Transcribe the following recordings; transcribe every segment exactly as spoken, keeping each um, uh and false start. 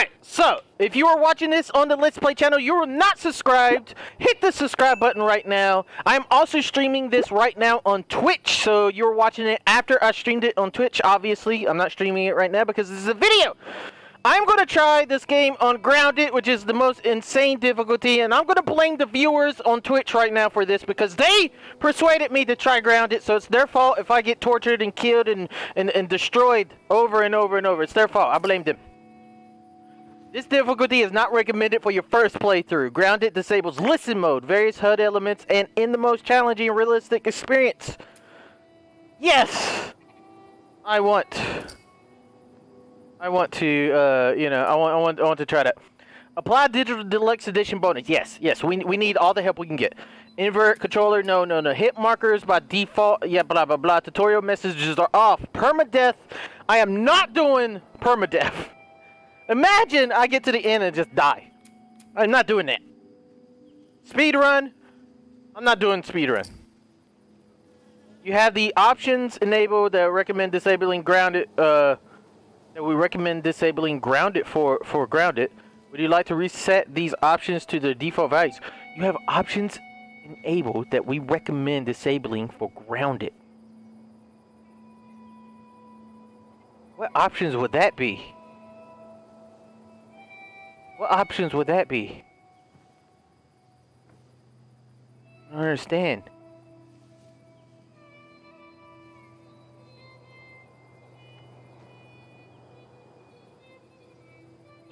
Alright, so if you are watching this on the Let's Play channel, you are not subscribed, hit the subscribe button right now. I'm also streaming this right now on Twitch, so you're watching it after I streamed it on Twitch. Obviously, I'm not streaming it right now because this is a video. I'm going to try this game on Grounded, which is the most insane difficulty, and I'm going to blame the viewers on Twitch right now for this because they persuaded me to try Grounded, so it's their fault if I get tortured and killed and, and, and destroyed over and over and over. It's their fault. I blame them. This difficulty is not recommended for your first playthrough. Grounded disables listen mode, various H U D elements, and in the most challenging and realistic experience. Yes! I want... I want to, uh, you know, I want, I want, I want to try that. Apply Digital Deluxe Edition bonus. Yes, yes, we, we need all the help we can get. Invert controller, no, no, no. Hit markers by default, yeah, blah, blah, blah. Tutorial messages are off. Permadeath, I am not doing permadeath. Imagine I get to the end and just die. I'm not doing that. Speedrun, I'm not doing speedrun. You have the options enabled that recommend disabling grounded, uh, we recommend disabling grounded for for grounded. Would you like to reset these options to their default values? You have options enabled that we recommend disabling for grounded. What options would that be? What options would that be? I don't understand.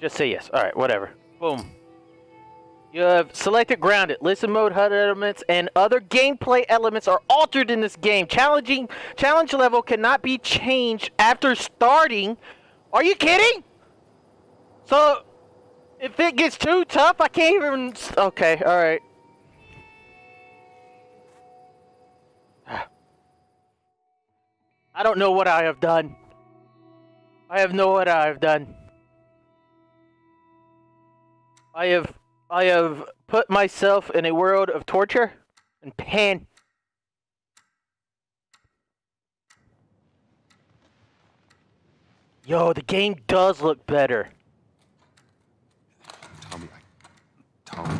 Just say yes. Alright, whatever. Boom. You have selected Grounded. Listen mode, H U D elements, and other gameplay elements are altered in this game. Challenging challenge level cannot be changed after starting. Are you kidding? So, if it gets too tough, I can't even... Okay, alright. I don't know what I have done. I have no what I have done. I have, I have put myself in a world of torture and pain. Yo, the game does look better. Tommy, I, Tommy,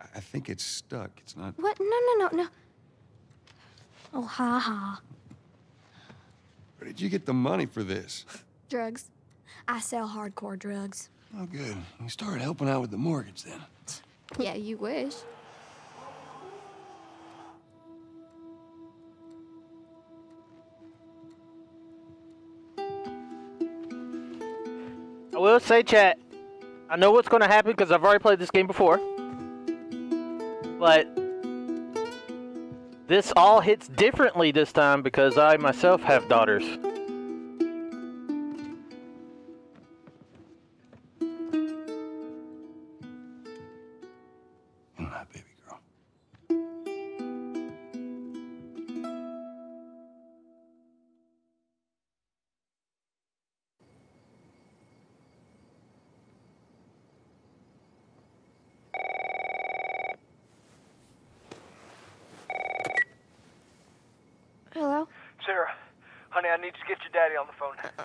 I... I think it's stuck. It's not... What? No, no, no, no. Oh, ha-ha. Where did you get the money for this? Drugs. I sell hardcore drugs. Oh, good. You started helping out with the mortgage, then. Yeah, you wish. I will say, chat, I know what's going to happen because I've already played this game before. But this all hits differently this time because I myself have daughters.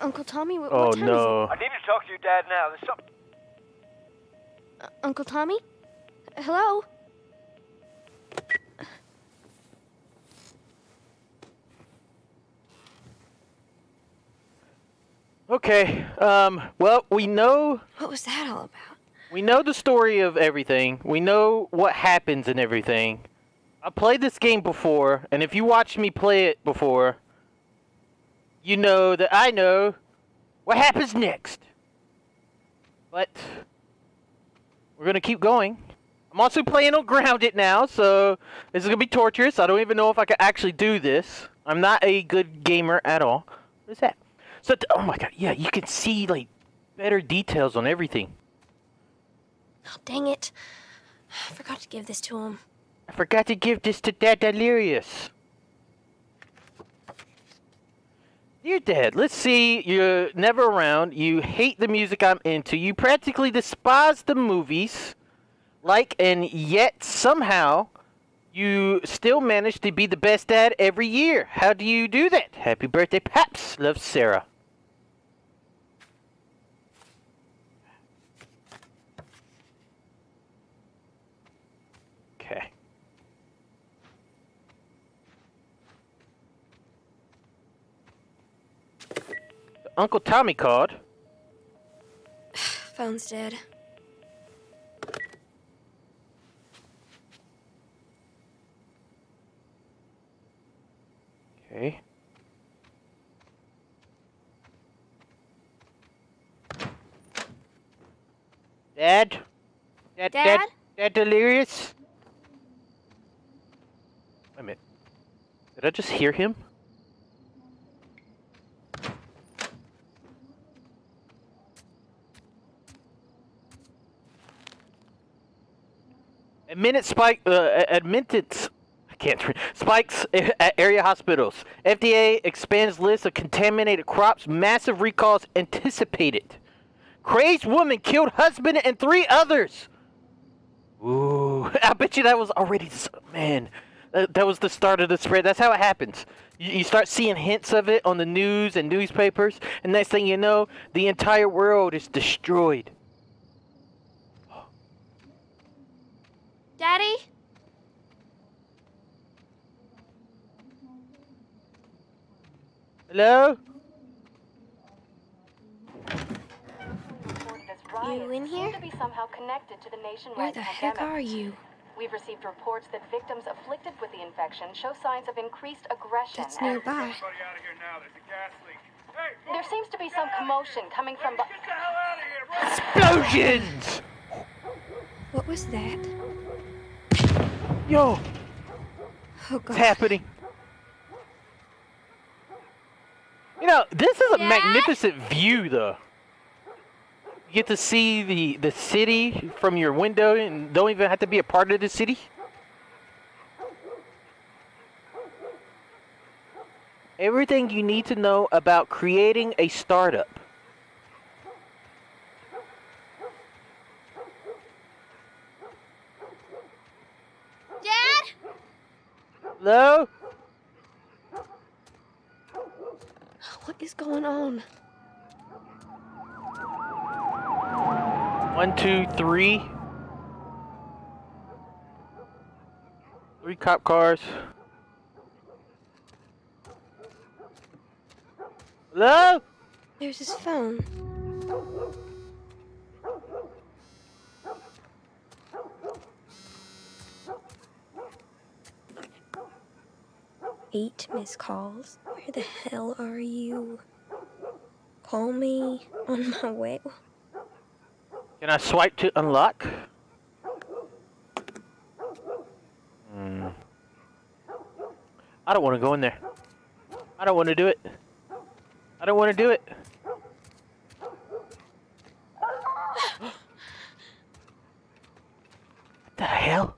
Uncle Tommy, what, what oh, time no. is it? I need to talk to your dad now. There's something... Uh, Uncle Tommy? Hello? Okay, um, well, we know... What was that all about? We know the story of everything. We know what happens in everything. I played this game before, and if you watched me play it before, you know that I know what happens next. But we're gonna keep going. I'm also playing on Grounded now, so this is gonna be torturous. I don't even know if I can actually do this. I'm not a good gamer at all. What is that? So, oh my god, yeah, you can see, like, better details on everything. Oh, dang it. I forgot to give this to him. I forgot to give this to Dad Delirious. Dear Dad, let's see, you're never around, you hate the music I'm into, you practically despise the movies, like, and yet somehow you still manage to be the best dad every year. How do you do that? Happy birthday, Paps. Love, Sarah. Uncle Tommy called. Phone's dead. Okay. Dad? Dad? Dad? Dad, Dad Delirious? Wait a minute. Did I just hear him? Admitted spike, uh, admitted, I can't, spikes at area hospitals. F D A expands list of contaminated crops, massive recalls anticipated. Crazed woman killed husband and three others. Ooh, I bet you that was already, man, that, that was the start of the spread. That's how it happens. You, you start seeing hints of it on the news and newspapers, and next thing you know, the entire world is destroyed. Daddy? Hello? You in here? To be somehow connected to the nationwide Where the pandemic. Heck are you? We've received reports that victims afflicted with the infection show signs of increased aggression. That's nearby. There seems to be some commotion coming from... Explosions! What was that? Yo! Oh, what's happening? You know, this is a Dad? magnificent view, though. You get to see the, the city from your window and don't even have to be a part of the city. Everything you need to know about creating a startup. Hello? What is going on? One, two, three. Three cop cars. Hello? There's his phone. Eight missed calls. Where the hell are you? Call me on my way. Can I swipe to unlock? Mm. I don't want to go in there. I don't want to do it. I don't want to do it. What the hell?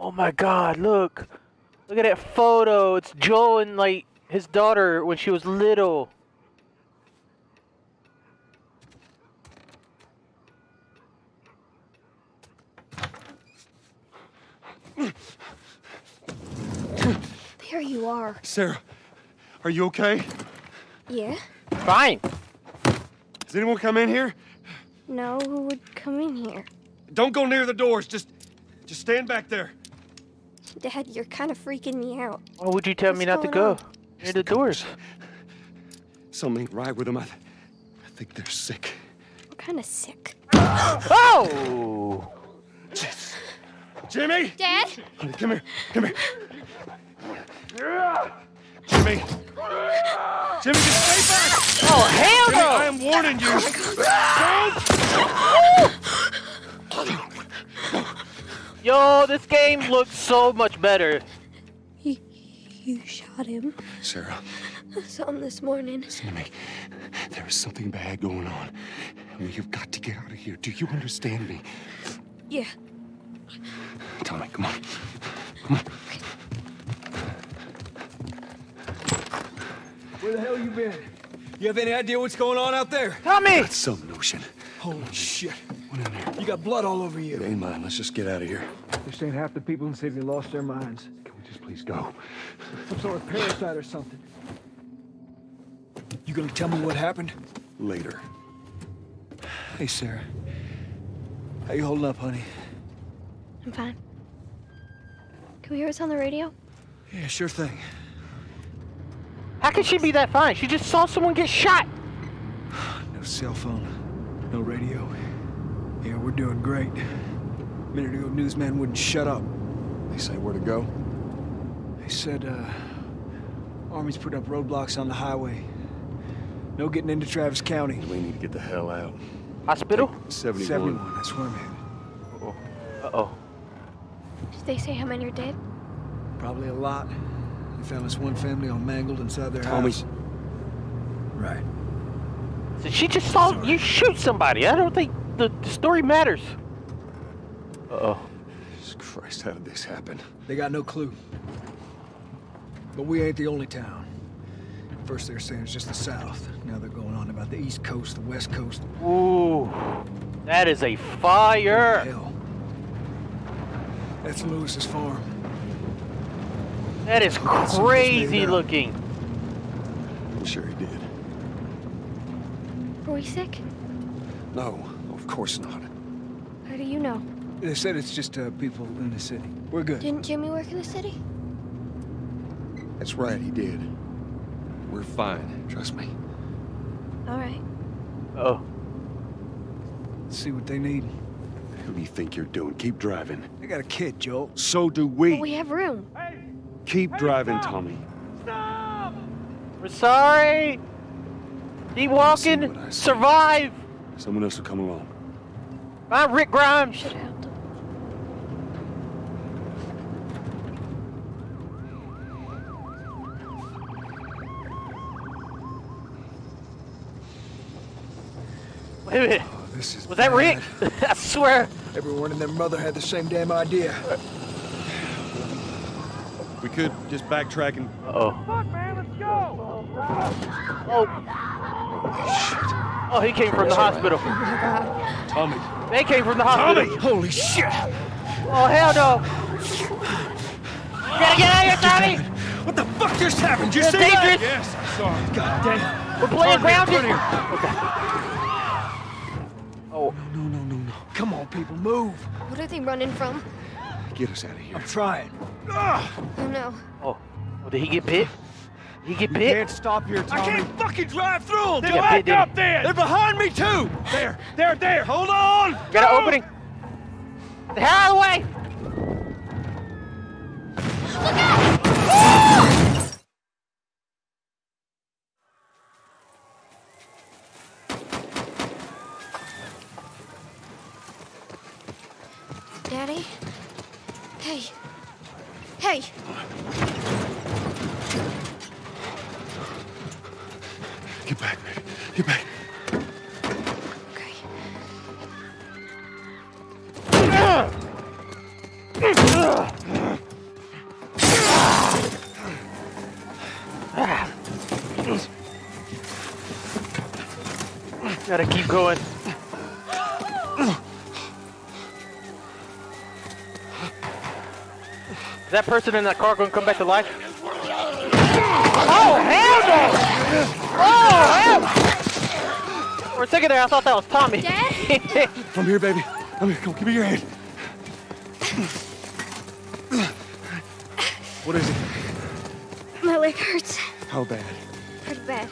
Oh my god, look. Look at that photo. It's Joel and, like, his daughter when she was little. There you are. Sarah, are you okay? Yeah. Fine. Has anyone come in here? know who would come in here. Don't go near the doors. Just, just stand back there. Dad, you're kind of freaking me out. Why would you tell What's me not to go on? near the doors? Something ain't right with them. I, th I think they're sick. What kind of sick? Oh! Jeez. Jimmy! Dad? Honey, come here. Come here. Jimmy. Jimmy, just stay back! Oh, hell Jimmy, no! I am warning you! Oh, don't! Yo, this game looks so much better. He, you shot him. Sarah. I saw him this morning. Listen to me. There is something bad going on. We have got to get out of here. Do you understand me? Yeah. Tommy, come on. Come on. Where the hell you been? You have any idea what's going on out there? Tommy! That's some notion. Holy shit. What in there? You got blood all over you. It ain't mine. Let's just get out of here. They're saying half the people in the city lost their minds. Can we just please go? Some sort of parasite or something. You gonna tell me what happened? Later. Hey, Sarah. How you holding up, honey? I'm fine. Can we hear us on the radio? Yeah, sure thing. How could she be that fine? She just saw someone get shot. No cell phone, no radio. Yeah, we're doing great. A minute ago, newsman wouldn't shut up. They say where to go? They said, uh, Army's put up roadblocks on the highway. No getting into Travis County. We need to get the hell out. Hospital? seventy-one. seventy-one, that's where I'm headed. Uh-oh. Uh-oh. Did they say how many are dead? Probably a lot. They found this one family all mangled inside their Tommy. house. Right. So she just saw Sorry. you shoot somebody. I don't think the, the story matters. Uh-oh. Jesus Christ, how did this happen? They got no clue. But we ain't the only town. First they're saying it's just the South. Now they're going on about the East Coast, the West Coast. Ooh. That is a fire. Hell. That's Lewis's farm. That is crazy looking. I'm sure he did. Are we sick? No, of course not. How do you know? They said it's just uh, people in the city. We're good. Didn't Jimmy work in the city? That's right, he did. We're fine, trust me. All right. Oh. Let's see what they need. Who do you think you're doing? Keep driving. I got a kid, Joel. So do we. But we have room. Hey. Keep hey, driving, stop. Tommy. Stop! We're sorry. Keep walking. Survive. Someone else will come along. Bye, Rick Grimes. Shut up. Wait a minute. Oh, this is Was bad. that Rick? I swear. Everyone and their mother had the same damn idea. We could just backtrack and... Uh-oh. Fuck, man, let's go! Oh. Oh, he came from the hospital. Tommy. They came from the hospital. Tommy! Holy shit! Oh, hell no! You gotta get out of here, Tommy! What the fuck just happened? Did you see that? Yes, I'm sorry. God damn. We're playing Grounded. Okay. Oh. No, no, no, no. Come on, people, move. What are they running from? Get us out of here. I'm trying. Oh, no. Oh. Well, did he get bit? Did he get bit? You can't stop here, Tommy. I can't fucking drive through them. They're backed up there. They're behind me, too. There. There, there. Hold on. Got an opening. The hell away. Look out. Oh! Daddy? Hey. Hey. Get back, baby. Get back. Okay. Uh. Uh. Uh. Gotta keep going. Is that person in that car gonna come back to life? Oh, hell no! Oh, hell! For a second there, I thought that was Tommy. Dad? From here, baby. Come here, come on, give me your hand. What is it? My leg hurts. How bad? Pretty bad.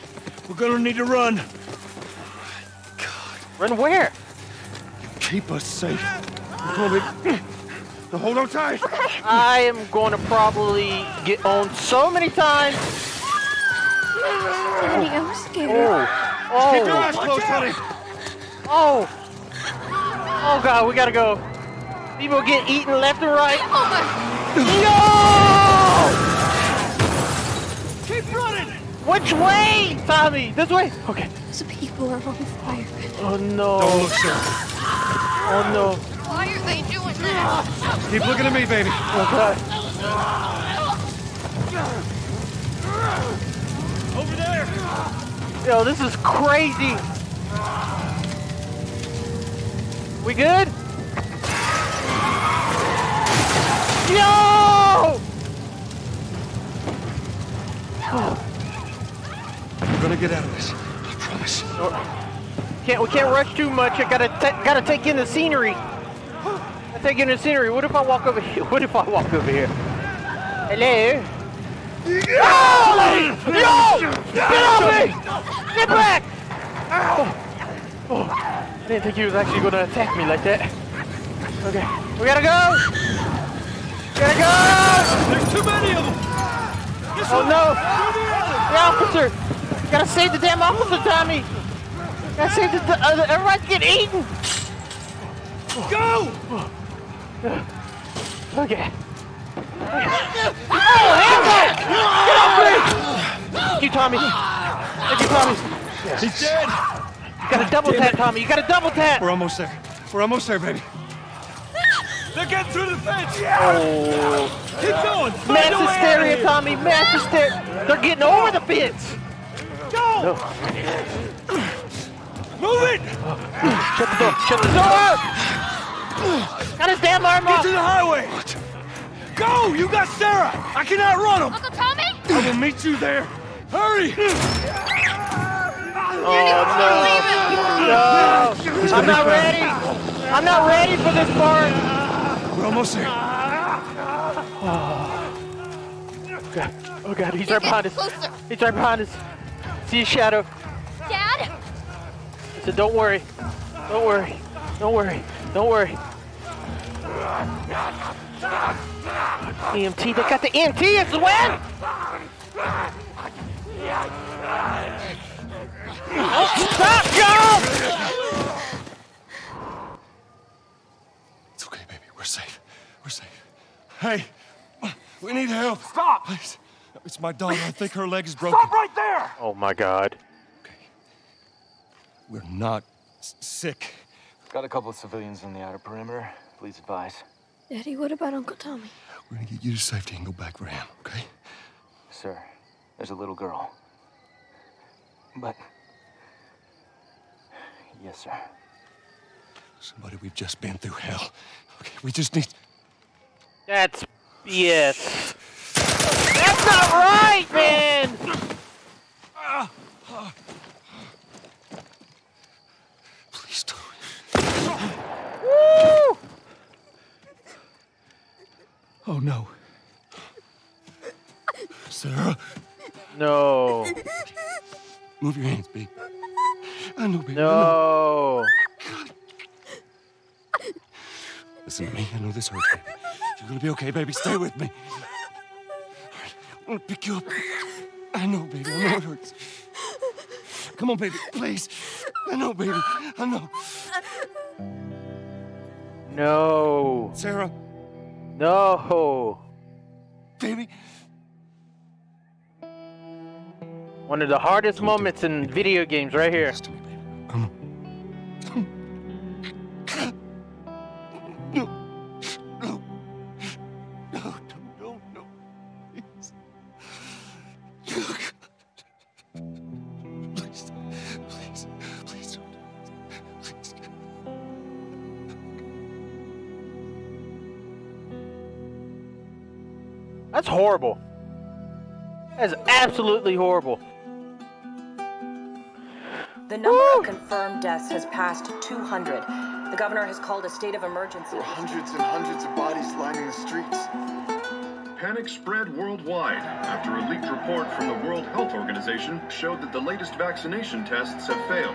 We're gonna need to run. God. Run where? Keep us safe. Now hold on tight. Okay. I am going to probably get on so many times. Daddy, I'm scared. Oh. Oh. Keep your eyes closed, honey. Oh. Oh, God, we gotta go. People get eaten left and right. Oh, my. No! Keep running! Which way, Tommy? This way? Okay. Those people are on fire. Oh, no. Don't look so. Oh, no. Why are they doing that? Keep looking at me, baby. Oh, God. Over there! Yo, this is crazy! We good? Yo! We're gonna get out of this. I promise. Can't, we can't rush too much. I gotta t gotta take in the scenery. I take in the scenery. What if I walk over here? What if I walk over here? Hello? No! No! Get off me! Get back! Ow! Oh, I didn't think he was actually going to attack me like that. Okay, we gotta go! We gotta go! There's too many of them! This oh no! The officer! You gotta save the damn officer, Tommy! You gotta save the. Uh, everybody's getting eaten! Go! Okay. Oh, handbag! Get off me! Thank you, Tommy. Thank you, Tommy. Yes. He's dead. You gotta double tap, Tommy. You gotta double tap. We're almost there. We're almost there, baby. They're getting through the fence. Yeah. Oh. Keep going. Mass hysteria, Tommy. Mass hysteria. They're getting over the fence. Go. No. Move it. Oh. Shut the door. Shut the door up. Got his damn arm off. Get to the highway. What? Go! You got Sarah! I cannot run him! Uncle Tommy? I will meet you there. Hurry! Oh, no. No. I'm not ready. I'm not ready for this part. We're almost there. Oh, God. Oh, God. He's right behind us. Closer. He's right behind us. See his shadow. Dad? I said, don't worry. Don't worry. Don't worry. Don't worry. E M T, they got the E M T, it's the win! Oh, stop, y'all! It's okay, baby, we're safe. We're safe. Hey, we need help. Stop! Please. It's my daughter, I think her leg is broken. Stop right there! Oh my God. Okay. We're not sick. Got a couple of civilians in the outer perimeter. Please advise. Daddy, what about Uncle Tommy? We're gonna get you to safety and go back for him, okay? Sir, there's a little girl. But... Yes, sir. Somebody, we've just been through hell. Okay, we just need... That's... Yes. That's not right, man! Please don't. Woo! Oh, no. Sarah? No. Move your hands, babe. I know, baby. No. I know. Listen to me. I know this hurts, baby. You're going to be okay, baby. Stay with me. All right. I'm going to pick you up. I know, baby. I know it hurts. Come on, baby. Please. I know, baby. I know. No. Sarah. No. Baby. One of the hardest don't moments in baby. Video games right here. Me, Come on. No. No. No, no, no, no. Please. Please. Please. Please don't. Please. That's horrible. That's absolutely horrible. The number Woo! of confirmed deaths has passed two hundred. The governor has called a state of emergency. Hundreds and hundreds of bodies lining the streets. Panic spread worldwide after a leaked report from the World Health Organization showed that the latest vaccination tests have failed.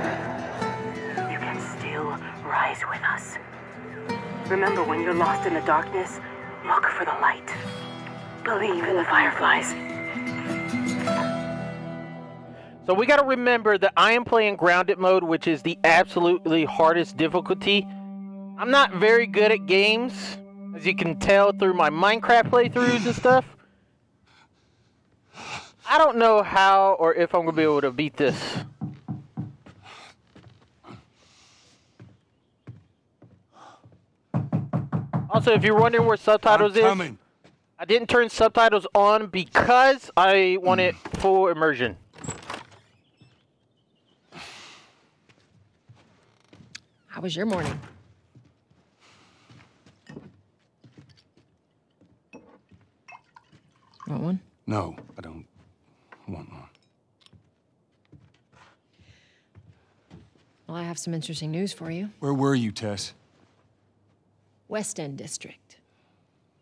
You can still rise with us. Remember, when you're lost in the darkness, look for the light. Believe in the Fireflies. So we got to remember that I am playing Grounded mode, which is the absolutely hardest difficulty. I'm not very good at games, as you can tell through my Minecraft playthroughs and stuff. I don't know how or if I'm going to be able to beat this. Also, if you're wondering where subtitles is, I didn't turn subtitles on because I wanted full immersion. How was your morning? Want one? No, I don't want one. Well, I have some interesting news for you. Where were you, Tess? West End District.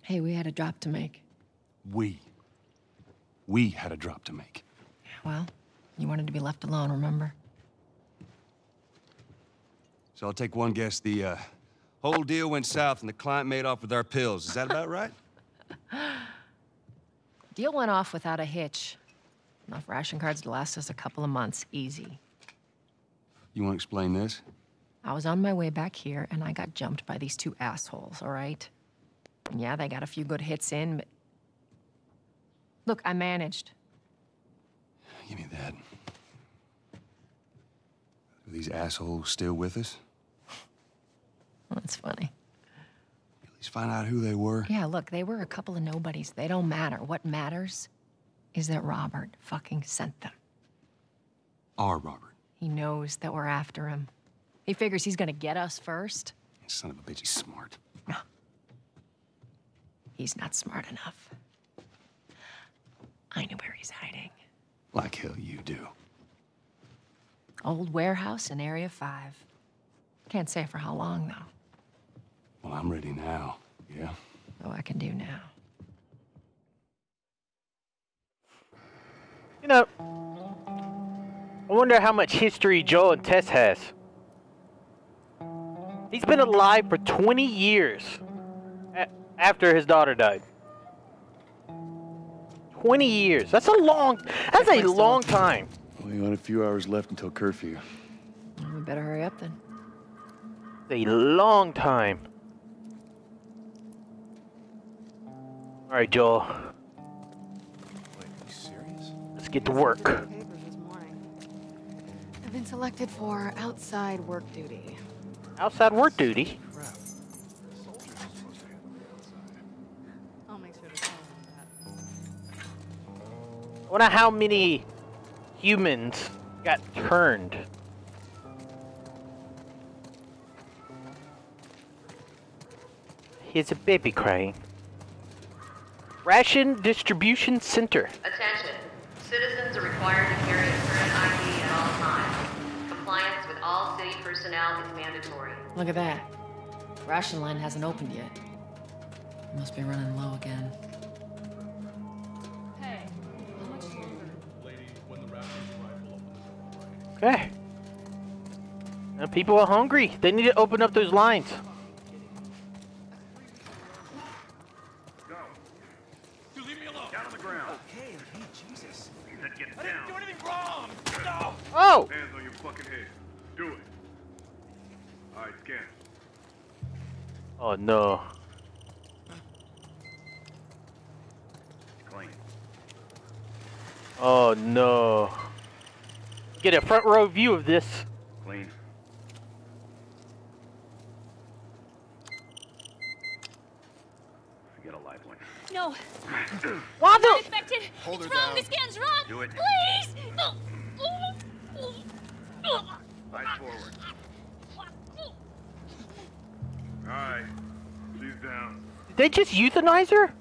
Hey, we had a drop to make. We? We had a drop to make. Well, you wanted to be left alone, remember? So I'll take one guess. The uh, whole deal went south and the client made off with our pills. Is that about right? Deal went off without a hitch. Enough ration cards to last us a couple of months. Easy. You want to explain this? I was on my way back here, and I got jumped by these two assholes, all right? And yeah, they got a few good hits in, but... Look, I managed. Give me that. Are these assholes still with us? That's funny. At least find out who they were. Yeah, look, they were a couple of nobodies. They don't matter. What matters is that Robert fucking sent them. Our Robert. He knows that we're after him. He figures he's gonna get us first. Son of a bitch, he's smart. No. He's not smart enough. I know where he's hiding. Like hell you do. Old warehouse in Area five. Can't say for how long, though. Well, I'm ready now, yeah? Oh, I can do now. You know, I wonder how much history Joel and Tess has. He's been alive for twenty years after his daughter died. twenty years. That's a long, that's a long time. Only got a few hours left until curfew. Well, we better hurry up then. It's a long time. All right, Joel. Wait, are you serious? Let's get to work. I've been selected for outside work duty. Outside work duty. I'll make sure to tell them that. I wonder how many humans got turned. Here's a baby crying. Ration distribution center. Attention. Citizens are required to carry a current I D at all times. Compliance with all city personnel is mandatory. Look at that. Ration line hasn't opened yet. It must be running low again. Hey, how much do you order? Lady, when the rations arrive, we'll open the door. Okay. Now people are hungry. They need to open up those lines. Go. You leave me alone. Down on the ground. Okay, okay, Jesus. Then get down. I didn't do anything wrong. No. Oh. Hands on your fucking head. Do it. Alright, scan. Oh no. Clean. Oh no. Get a front row view of this. Clean. Get a live one. No. What the? Unexpected. Hold it's her wrong. Down. The scan's wrong. Do it. Please. No. Eyes forward. All right. She's down. Did they just euthanize her?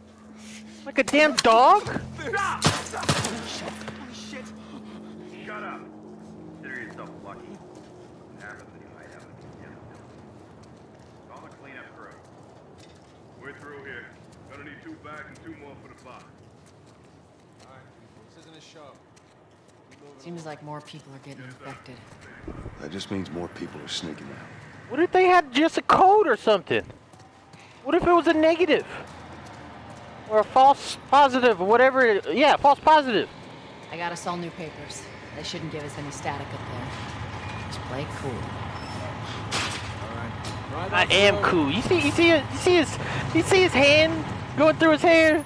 Like a damn dog? Stop! Stop. Holy shit. Holy shit. Shut up. Consider yourself lucky. Call the cleanup crew. We're through here. Gonna need two back and two more for the box. Alright, this isn't a show. Seems like more people are getting infected. That just means more people are sneaking out. What if they had just a cold or something? What if it was a negative? Or a false positive, or whatever it is. Yeah, false positive. I got us all new papers. They shouldn't give us any static up there. Just play cool. All right. Right I am road. Cool. You see, you see, you see his, you see his hand going through his hair.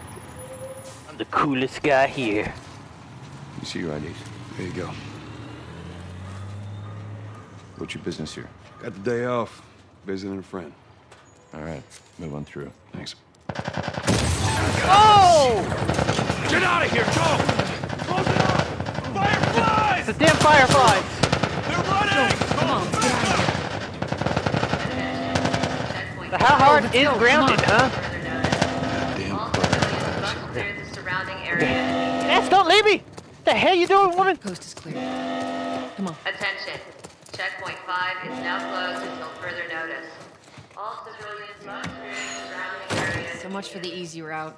I'm the coolest guy here. You see your I Ds. There you go. What's your business here? Got the day off. Visiting a friend. All right, move on through. Thanks. Oh! Get out of here, Joel! Close it up! Fireflies! It's the damn fireflies! They're running! Joel, come on, get out of here. So how hard is grounded, huh? Goddamn clear. Ness, don't leave me! What the hell you doing, woman? Coast is clear. Come on. Attention. Checkpoint five is now closed until further notice. All civilians must clear the surrounding area. So much for the easy route.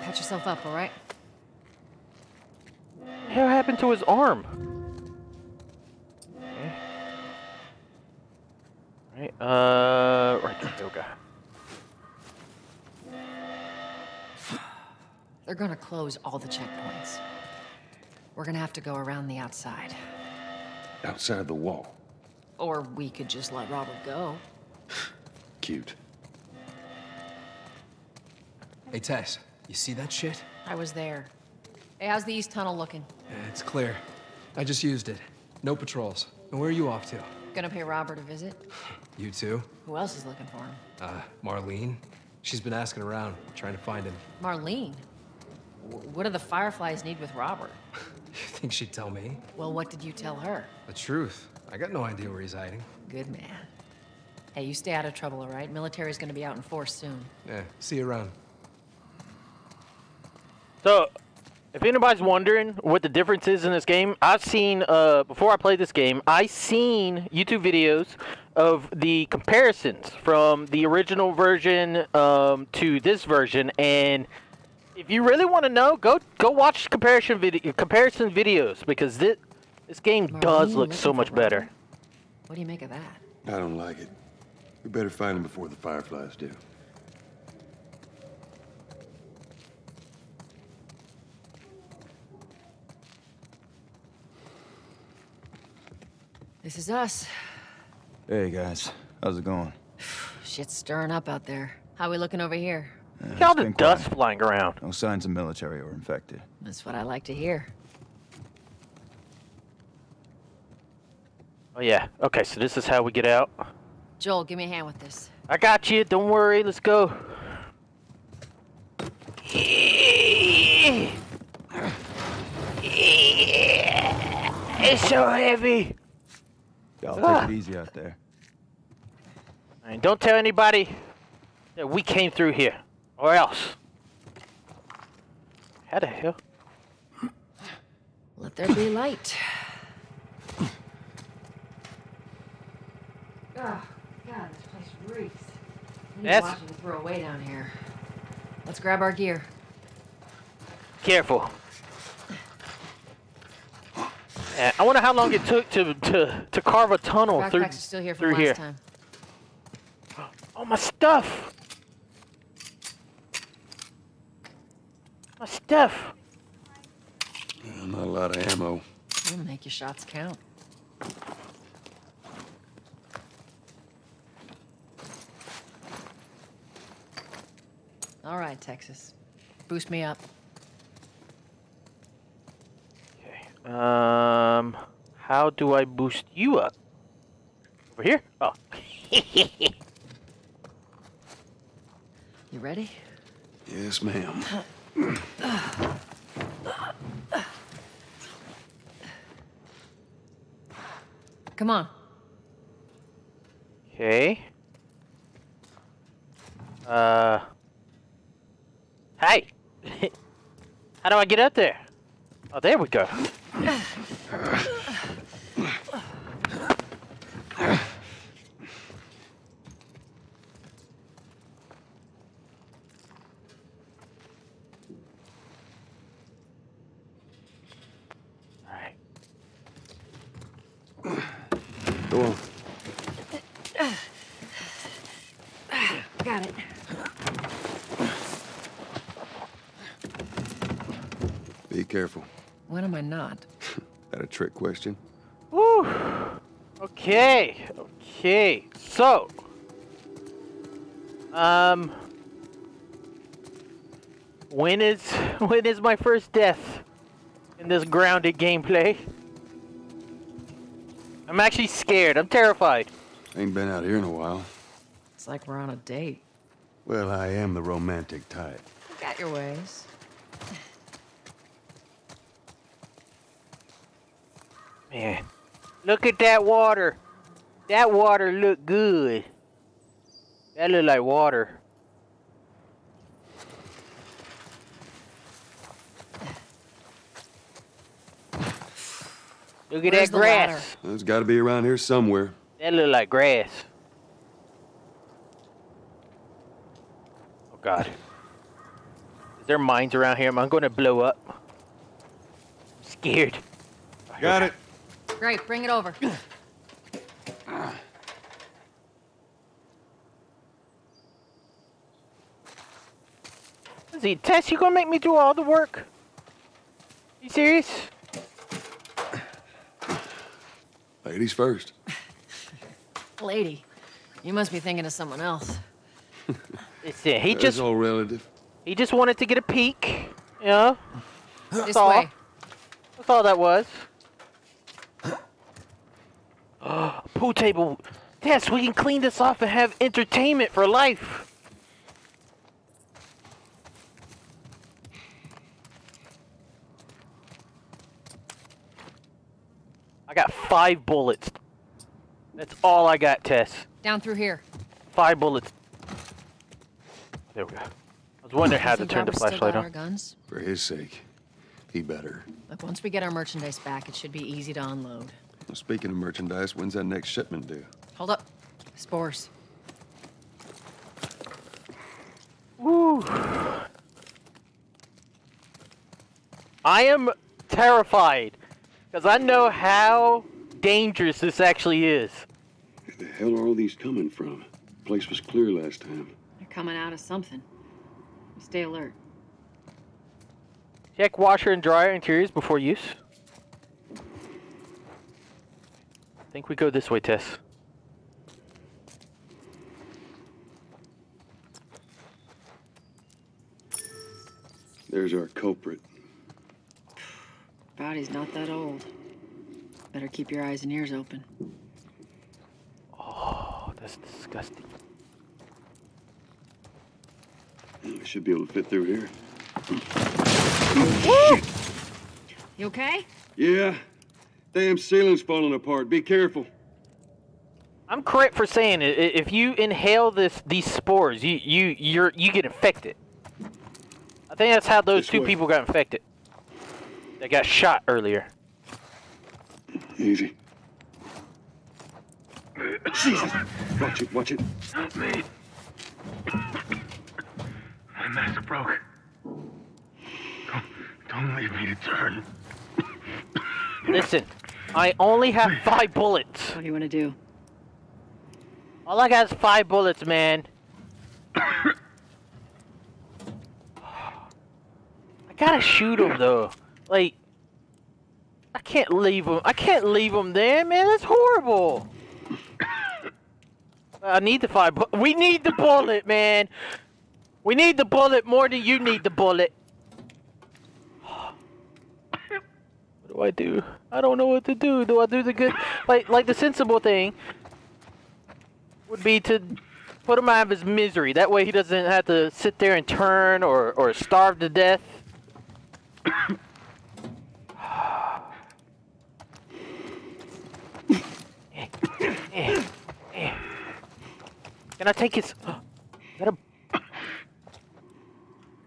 Patch yourself up, all right? What happened to his arm? Okay. All right, uh, right, yoga. They're gonna close all the checkpoints. We're gonna have to go around the outside. Outside the wall? Or we could just let Robert go. Cute. Hey, Tess, you see that shit? I was there. Hey, how's the east tunnel looking? Yeah, it's clear. I just used it. No patrols. And where are you off to? Gonna pay Robert a visit. You too? Who else is looking for him? Uh, Marlene. She's been asking around, trying to find him. Marlene? W- what do the Fireflies need with Robert? You think she'd tell me? Well, what did you tell her? The truth. I got no idea where he's hiding. Good man. Hey, you stay out of trouble, all right? Military's gonna be out in force soon. Yeah, see you around. So, if anybody's wondering what the difference is in this game, I've seen, uh, before I played this game, I seen YouTube videos of the comparisons from the original version um, to this version, and if you really want to know, go go watch comparison video comparison videos because this this game Marlene, does look so much better. What do you make of that? I don't like it. We better find him before the Fireflies do. This is us. Hey guys, how's it going? Shit's stirring up out there. How we looking over here? Uh, Look at all the dust flying around. No signs of military or infected. That's what I like to hear. Oh yeah, okay, so this is how we get out. Joel, give me a hand with this. I got you, don't worry, let's go. It's so heavy. Y'all ah. take it easy out there. And don't tell anybody that we came through here, or else. How the hell? Let there be light. Oh, God, this place reeks. Yes. Watching throw away down here. Let's grab our gear. Careful. Yeah, I wonder how long it took to to, to carve a tunnel Backpacks through are still here. From last here. Time. Oh my stuff! My stuff! Yeah, not a lot of ammo. You'll make your shots count. All right, Texas, boost me up. Um, How do I boost you up? Over here? Oh. You ready? Yes, ma'am. Come on. Okay. Uh. Hey! How do I get up there? Oh, there we go. Careful. When am I not? That a trick question? Woo! Okay, okay. So, um, when is when is my first death in this Grounded gameplay? I'm actually scared. I'm terrified. Ain't been out here in a while. It's like we're on a date. Well, I am the romantic type. Got your ways. Man, look at that water. That water look good. That look like water. Look at that grass. It's got to be around here somewhere. That look like grass. Oh God. Is there mines around here? Am I going to blow up? I'm scared. Got it. Great, bring it over. Is he, Tess, you gonna make me do all the work? You serious? Ladies first. Lady, you must be thinking of someone else. It's it. He That's just all relative. He just wanted to get a peek. You know? That's this all. Way. That's all that was. Uh, pool table. Yes, we can clean this off and have entertainment for life. I got five bullets. That's all I got, Tess. Down through here. Five bullets. There we go. I was wondering how to turn the flashlight on. Our guns? For his sake, he better. Look, once we get our merchandise back, it should be easy to unload. Well, speaking of merchandise, when's that next shipment due? Hold up. Spores. Woo. I am terrified, because I know how dangerous this actually is. Where the hell are all these coming from? The place was clear last time. They're coming out of something. Stay alert. Check washer and dryer interiors before use. I think we go this way, Tess. There's our culprit. Body's not that old. Better keep your eyes and ears open. Oh, that's disgusting. We should be able to fit through here. Woo! You okay? Yeah. Damn ceiling's falling apart. Be careful. I'm correct for saying it. If you inhale this, these spores, you you you're you get infected. I think that's how those this two way. people got infected. They got shot earlier. Easy. Jesus! Watch it! Watch it! Help me! My master broke. Don't don't leave me to turn. Listen. I only have five bullets. What do you want to do? All I got is five bullets, man. I gotta shoot him though. Like, I can't leave him. I can't leave him there, man. That's horrible. I need the five. Bu we need the bullet, man. We need the bullet more than you need the bullet. do I do? I don't know what to do. Do I do the good? Like, like the sensible thing would be to put him out of his misery. That way he doesn't have to sit there and turn or, or starve to death. Can I take his... Is that a... I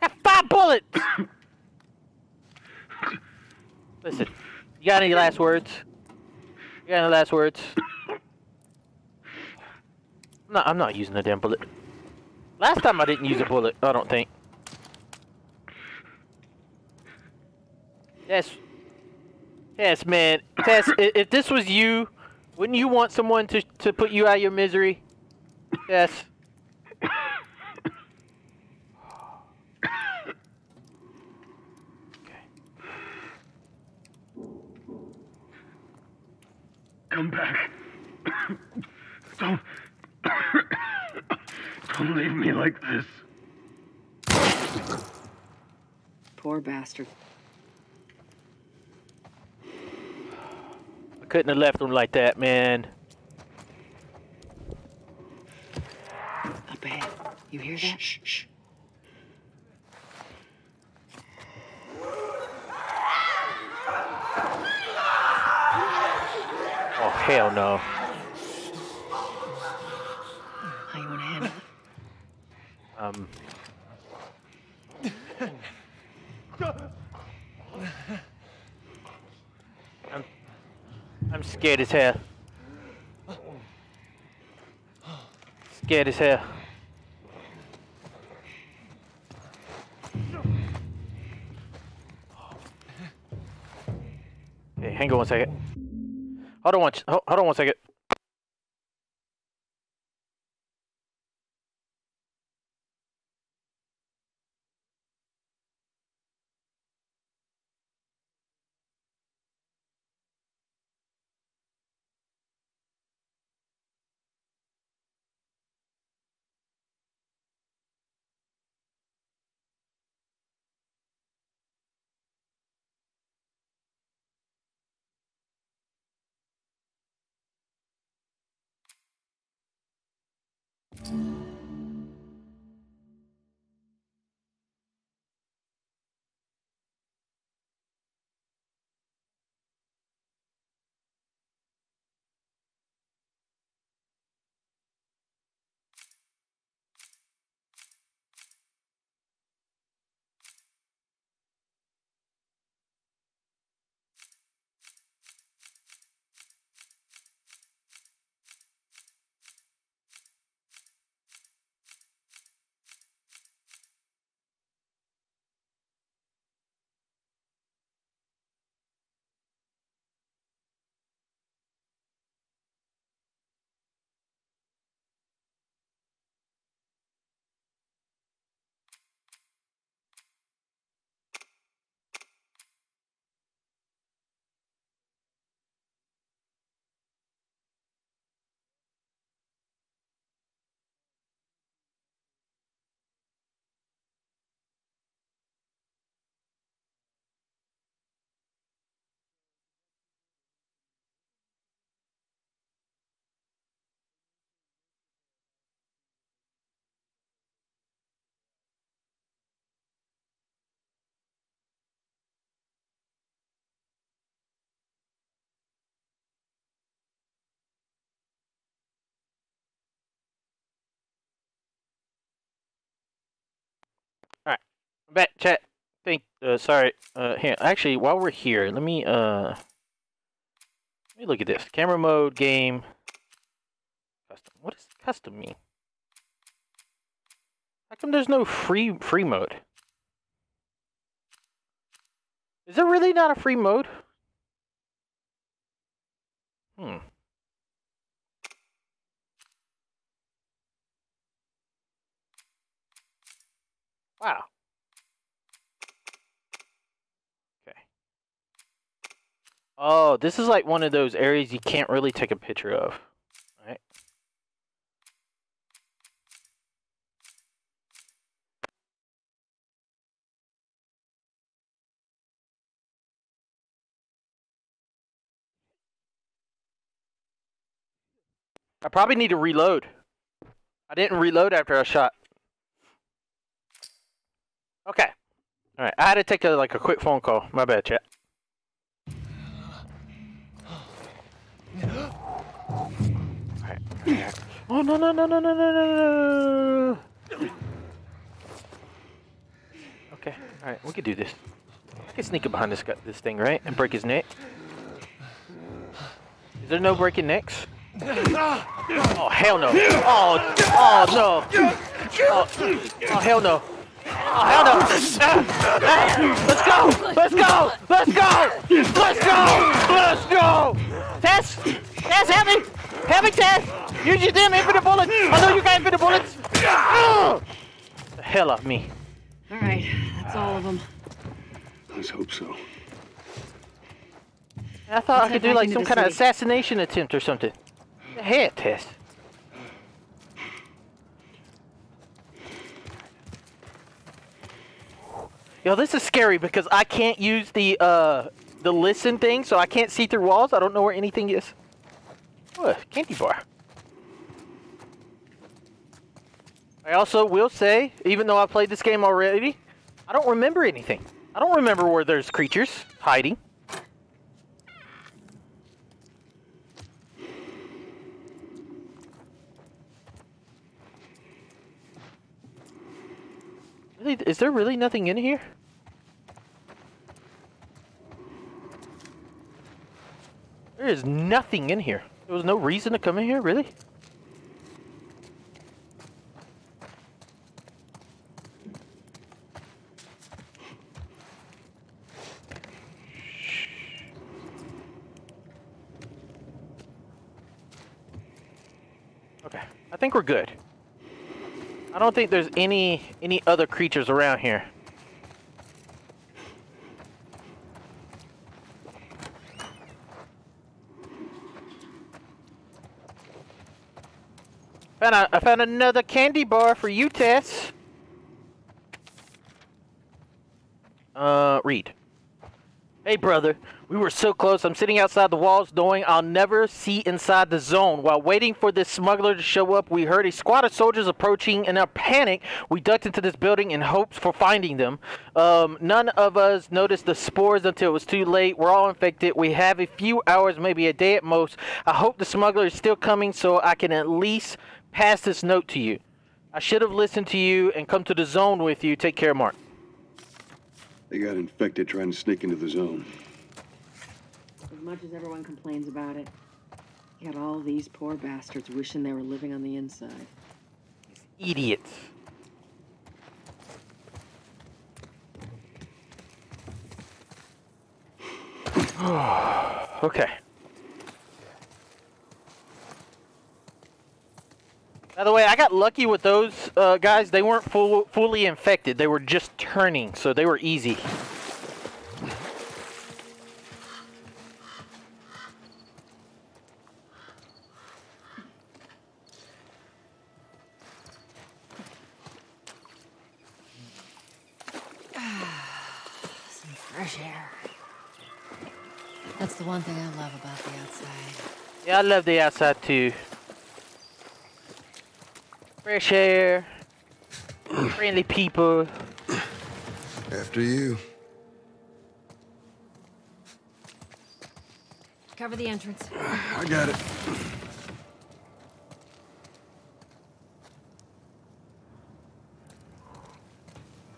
got five bullets! Listen, you got any last words? You got any last words? No, I'm not using a damn bullet. Last time I didn't use a bullet, I don't think. Tess. Tess, man. Tess, if this was you, wouldn't you want someone to, to put you out of your misery? Yes. Okay. Come back. Don't. Don't leave me like this. Poor bastard. I couldn't have left him like that, man. Bad. You hear that? Shh, shh, shh. Oh, hell no. How you want to handle it? Um. I'm, I'm scared as hell. Scared as hell. Hey, hang on one second. Hold on one, hold on one second. Back chat. Thank. Uh, sorry. Uh, here. Actually, while we're here, let me uh, let me look at this. Camera mode, game, custom. What does custom mean? How come there's no free free mode? Is there really not a free mode? Hmm. Wow. Oh, this is like one of those areas you can't really take a picture of, right? I probably need to reload. I didn't reload after I shot. Okay. Alright, I had to take a, like a quick phone call. My bad, chat. Alright. Oh, no, no, no, no, no, no, no. Okay, alright, we can do this. I can sneak up behind this, this thing, right? And break his neck. Is there no breaking necks? Oh, hell no. Oh, oh no. Oh, oh hell no. Oh, hell no. Let's go. Let's go. Let's go. Let's go. Let's go. Tess. Tess, help me. Help me, Tess. Use your damn infinite bullets. I know you got infinite bullets. Oh. The hell out of me. All right. That's all of them. Let's hope so. I thought Let's I could do like some kind city. of assassination attempt or something. The head test. Yo, this is scary because I can't use the uh the listen thing, so I can't see through walls. I don't know where anything is. What? Oh, candy bar. I also will say, even though I played this game already, I don't remember anything. I don't remember where there's creatures hiding. Really, is there really nothing in here? There is nothing in here. There was no reason to come in here, really? Okay, I think we're good. I don't think there's any any other creatures around here. Found a, I found another candy bar for you, Tess. Uh, read. Hey, brother. We were so close. I'm sitting outside the walls knowing I'll never see inside the zone. While waiting for this smuggler to show up, we heard a squad of soldiers approaching. In our panic, we ducked into this building in hopes for finding them. Um, none of us noticed the spores until it was too late. We're all infected. We have a few hours, maybe a day at most. I hope the smuggler is still coming so I can at least pass this note to you. I should have listened to you and come to the zone with you. Take care, Mark. They got infected trying to sneak into the zone. As much as everyone complains about it, you got all these poor bastards wishing they were living on the inside. Idiots. Okay. By the way, I got lucky with those uh, guys. They weren't full, fully infected. They were just turning, so they were easy. Some fresh air. That's the one thing I love about the outside. Yeah, I love the outside too. Fresh air, friendly people. After you. Cover the entrance. I got it.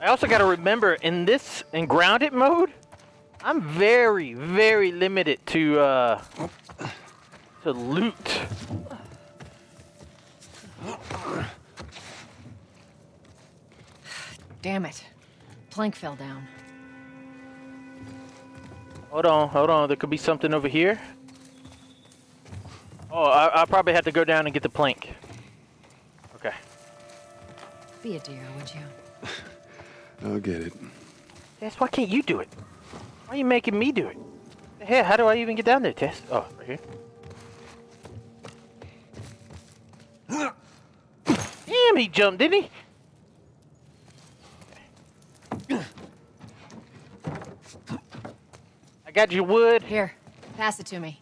I also got to remember in this, in grounded mode, I'm very, very limited to, uh, to loot. Damn it. Plank fell down. Hold on, hold on. There could be something over here. Oh, I, I probably have to go down and get the plank. Okay. Be a dear, would you? I'll get it. Tess, why can't you do it? Why are you making me do it? Hey, how do I even get down there, Tess? Oh, right here. Damn, he jumped, didn't he? I got your wood. Here, pass it to me.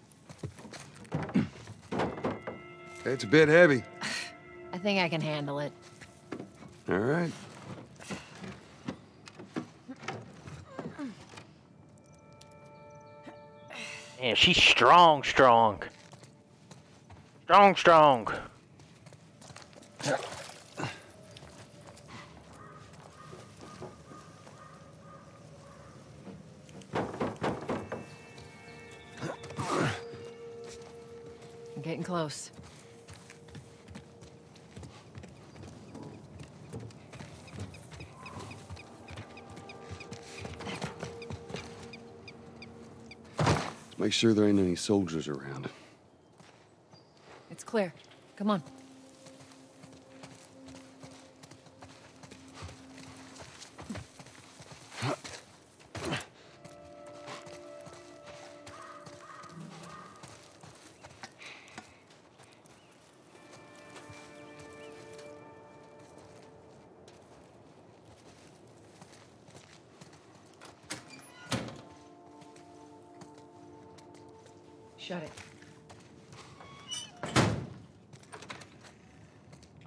It's a bit heavy. I think I can handle it. All right. Yeah, she's strong, strong. Strong, strong. I'm getting close. Make sure there ain't any soldiers around. It's clear. Come on.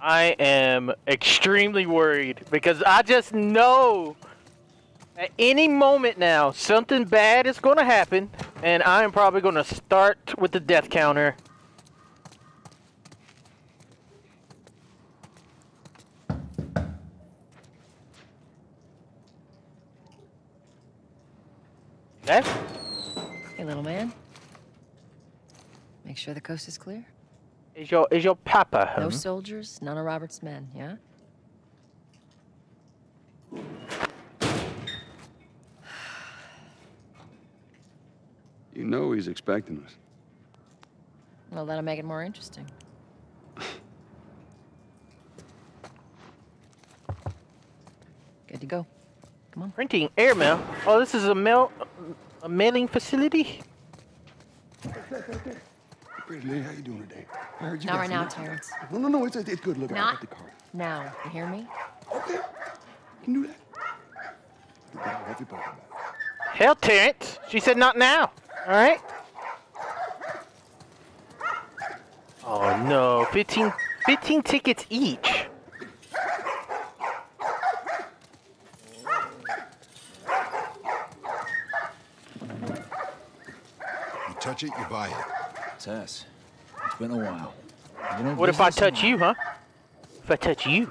I am extremely worried because I just know at any moment now something bad is going to happen, and I am probably going to start with the death counter. That's hey, little man. Make sure the coast is clear. Is your, is your papa home? No soldiers, none of Robert's men, yeah? You know he's expecting us. Well, that'll make it more interesting. Good to go. Come on. Printing airmail? Oh, this is a mail, a mailing facility? Pretty Lee, how you doing today? I heard you Not right now, Terrence. No, no, no, it's, it's good. Look, Not I got the card. Now, you hear me? Okay, you can do that. You got everybody. Hell, Terrence. She said not now. All right. Oh, no. fifteen, fifteen tickets each. You touch it, you buy it. Tess, it's been a while. You know, what if I touch someone? you, huh? If I touch you.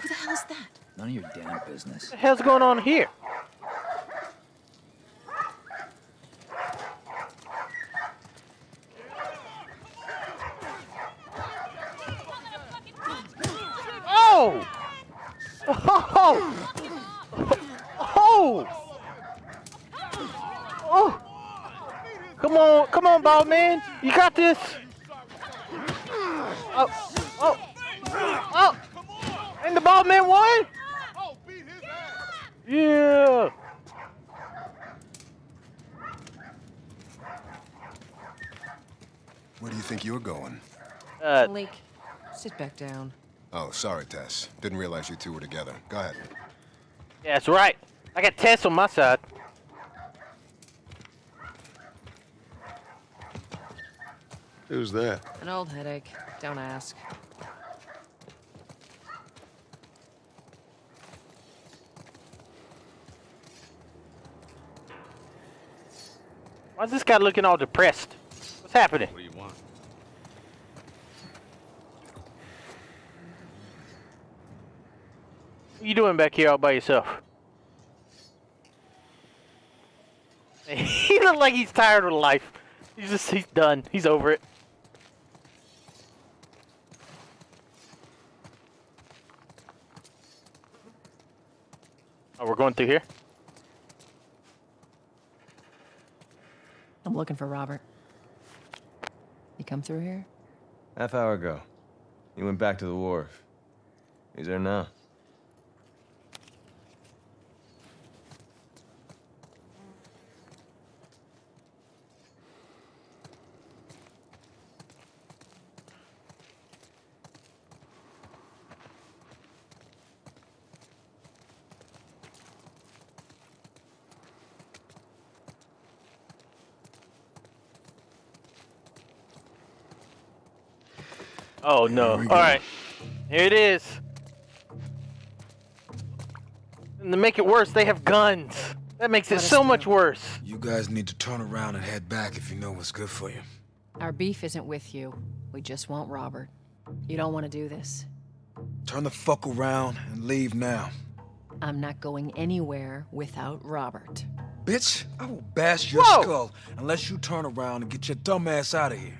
Who the hell is that? None of your damn business. What the hell's going on here? Oh! Oh! Oh! Oh! Come on, come on, bald man! You got this! Oh! Oh! Oh! And the bald man won? Yeah! Where do you think you're going? Uh, Malik, sit back down. Oh, sorry, Tess. Didn't realize you two were together. Go ahead. Yeah, that's right. I got Tess on my side. Who's that? An old headache. Don't ask. Why's this guy looking all depressed? What's happening? What do you want? What you doing back here all by yourself? He looks like he's tired of life. He's just, he's done. He's over it. Oh, we're going through here? I'm looking for Robert. He come through here? Half hour ago. He went back to the wharf. He's there now. Oh no. Alright. Here it is. And to make it worse, they have guns. That makes it so much worse. You guys need to turn around and head back if you know what's good for you. Our beef isn't with you. We just want Robert. You don't want to do this. Turn the fuck around and leave now. I'm not going anywhere without Robert. Bitch, I will bash your Whoa. skull unless you turn around and get your dumb ass out of here.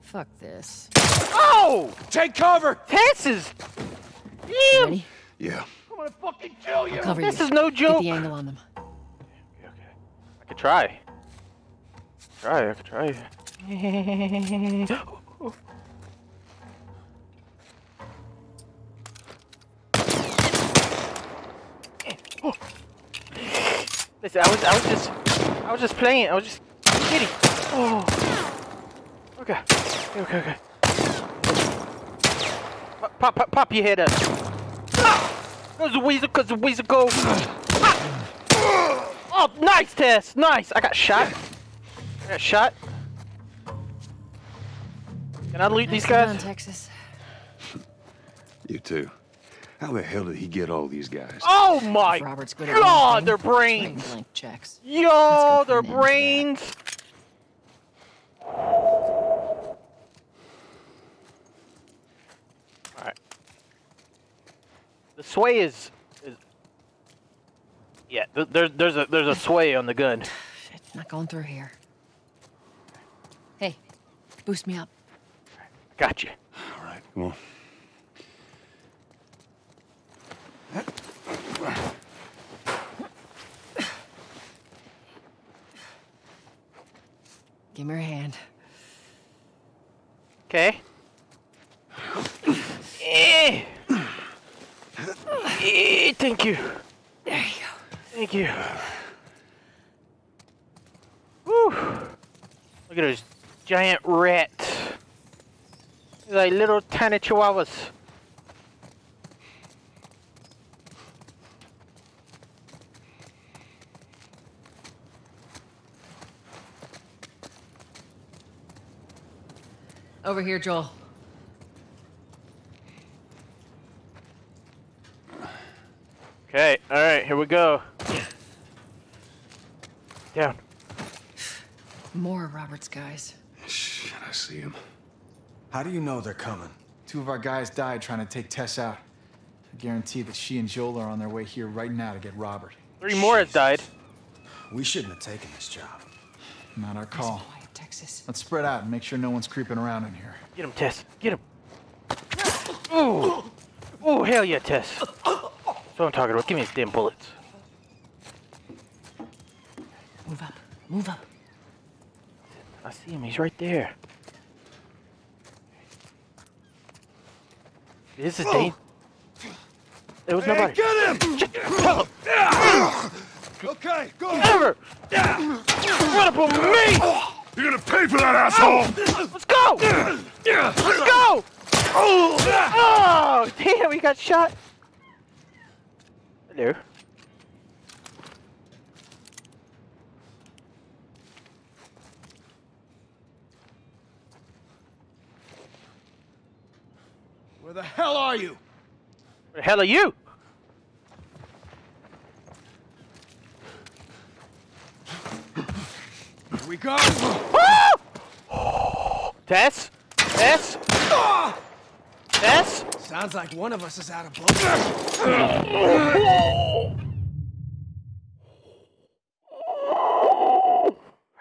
Fuck this. Oh! Take cover! Tess is... Yeah. Yeah. I'm gonna fucking kill you! This you. is no joke! Get the angle on them. Okay, okay. I could try. Try, I could try. Oh. Listen, I was, I was just, I was just playing. I was just kidding. Oh. Okay. Okay. Okay. Pop, pop, pop, pop your head up. Ah! Cause the weasel, cause the weasel go. Ah! Oh, nice, Tess. Nice. I got shot. I got shot. Can I loot nice these guys? Come on, Texas. You too. How the hell did he get all these guys? Oh my God, their brains! Blank checks. Yo, their brains! Alright. The sway is... is yeah, th there's, there's, a, there's a sway on the gun. Shit, not going through here. Hey, boost me up. Got you. Alright, come on. Give me your hand. Okay. eh. Eh, thank you. There you go. Thank you. Woo. Look at those giant rats. They're like little tiny chihuahuas. Over here, Joel. Okay, all right, here we go. Down. More Robert's guys. Shh, I see him. How do you know they're coming? Two of our guys died trying to take Tess out. I guarantee that she and Joel are on their way here right now to get Robert. Three Jesus. more have died. We shouldn't have taken this job. Not our call. Texas. Let's spread out and make sure no one's creeping around in here. Get him, Tess. Get him. Ooh. Ooh, hell yeah, Tess. That's what I'm talking about. Give me his damn bullets. Move up. Move up. I see him. He's right there. This is Dane. There was hey, nobody. Get him! Shit. Help him. Okay, go. Never. Run up on me! You're gonna pay for that, asshole! Oh, let's go! Let's go! Oh, damn, we got shot! Hello. Where the hell are you? Where the hell are you? Here we go! Oh. Tess? Tess? Ah. Tess? Sounds like one of us is out of blood.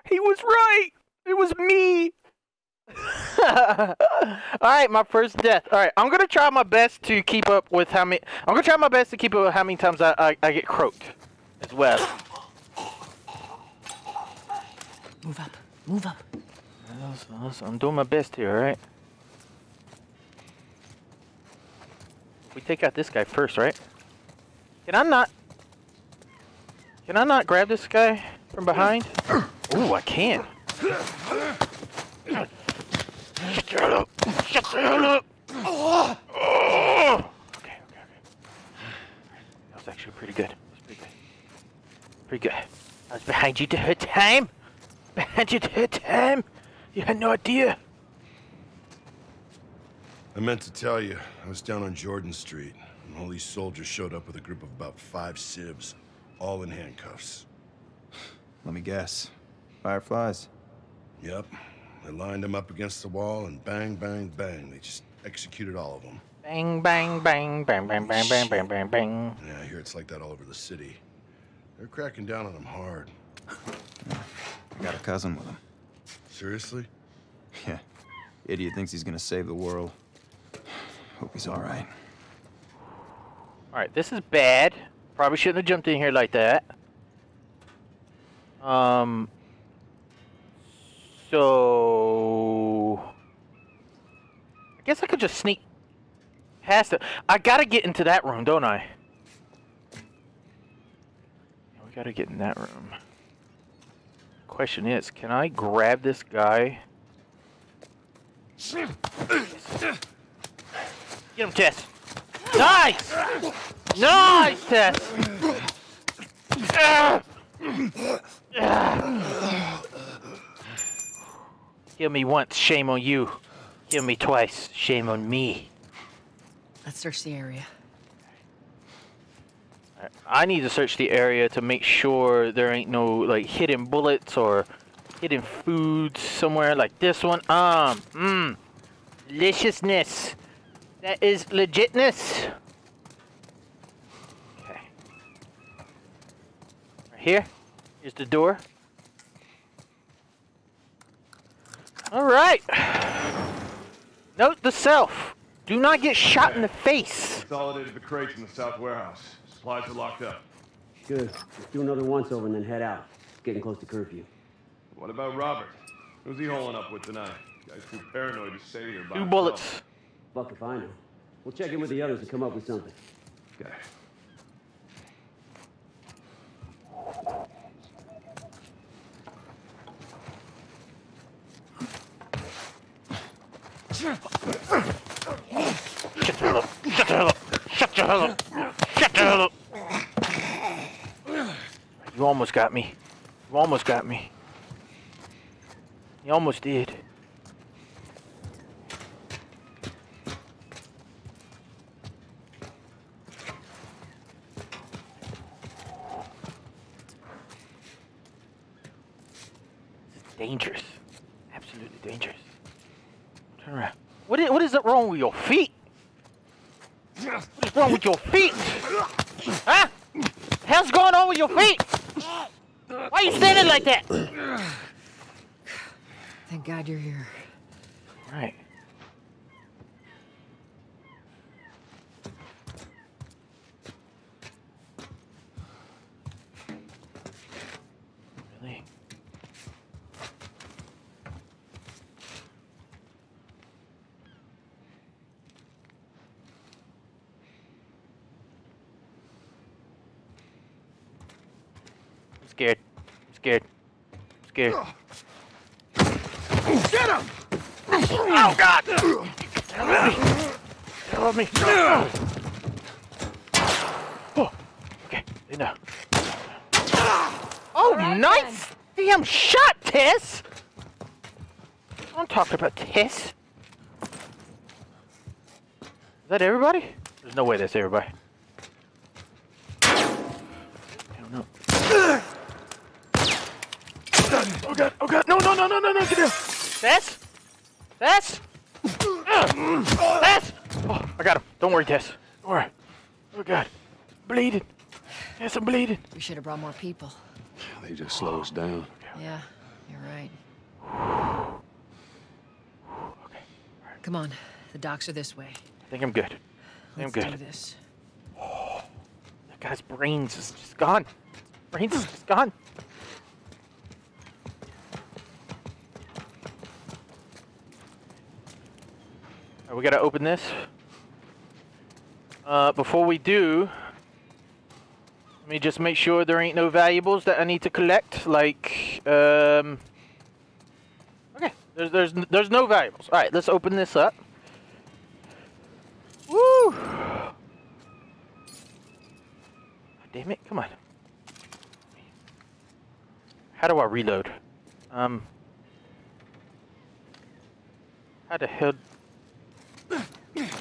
He was right! It was me! Alright, my first death. Alright, I'm gonna try my best to keep up with how many... I'm gonna try my best to keep up with how many times I, I, I get croaked. As well. Move up, move up. Awesome, awesome. I'm doing my best here, all right? We take out this guy first, right? Can I not... Can I not grab this guy from behind? Ooh, I can. Shut your hell up. Shut your hell up. Oh. Okay, okay, okay. That was actually pretty good. That was pretty good. Pretty good. I was behind you the whole time. Man, you hit him! You had no idea! I meant to tell you, I was down on Jordan Street, and all these soldiers showed up with a group of about five civs, all in handcuffs. Let me guess. Fireflies? Yep. They lined them up against the wall, and bang, bang, bang, they just executed all of them. Bang, bang, bang, bang, bang, bang, bang, bang, bang, bang. Yeah, I hear it's like that all over the city. They're cracking down on them hard. I got a cousin with him. Seriously? Yeah. Idiot thinks he's gonna save the world. Hope he's all right. All right, this is bad. Probably shouldn't have jumped in here like that. Um. So I guess I could just sneak past it. I gotta get into that room, don't I? We gotta get in that room. Question is, can I grab this guy? Get him, Tess. Nice! Nice, Tess! Ah! Ah! Kill me once, shame on you. Kill me twice, shame on me. Let's search the area. I need to search the area to make sure there ain't no like hidden bullets or hidden foods somewhere like this one. Um, mmm, deliciousness. That is legitness. Okay. Right here is the door. All right. Note the self. Do not get shot in the face. Consolidated the crates in the south warehouse. Supplies are locked up. Good. Let's do another once over and then head out. It's getting close to curfew. What about Robert? Who's he holing up with tonight? Guy's too paranoid to stay here by himself. Two bullets. Fuck if I know. We'll check in with the others and come up with something. Okay. Shut the hell up! Shut the hell up! Shut the hell up! Shut the hell up! You almost got me. You almost got me. You almost did. This is dangerous. Absolutely dangerous. Turn around. What is, what is it wrong with your feet? What is wrong with your feet? Huh? Hell's going on with your feet? Why are you standing like that? Thank God you're here. All right. Really? I'm scared. I'm scared. I'm scared. Get him! Oh God! Help me! Help me! Oh, okay, enough. Oh, right, nice! Then. Damn shot, Tess! I'm talking about Tess. Is that everybody? There's no way that's everybody. Oh God, oh God, no, no, no, no, no, no, get down. Tess? Tess? Uh, Tess? Oh, I got him. Don't worry, Tess. Don't worry. Oh God. Bleeding. Tess, I'm bleeding. We should have brought more people. They just slow us down. Yeah, you're right. Okay. All right. Come on. The docks are this way. I think I'm good. I think Let's I'm good. Let's do this. Oh, that guy's brains is just gone. Brains is just gone. We gotta open this. Uh, before we do, let me just make sure there ain't no valuables that I need to collect. Like, um, okay, there's there's there's no valuables. All right, let's open this up. Woo! Oh, damn it! Come on. How do I reload? Um, how the hell? Alright.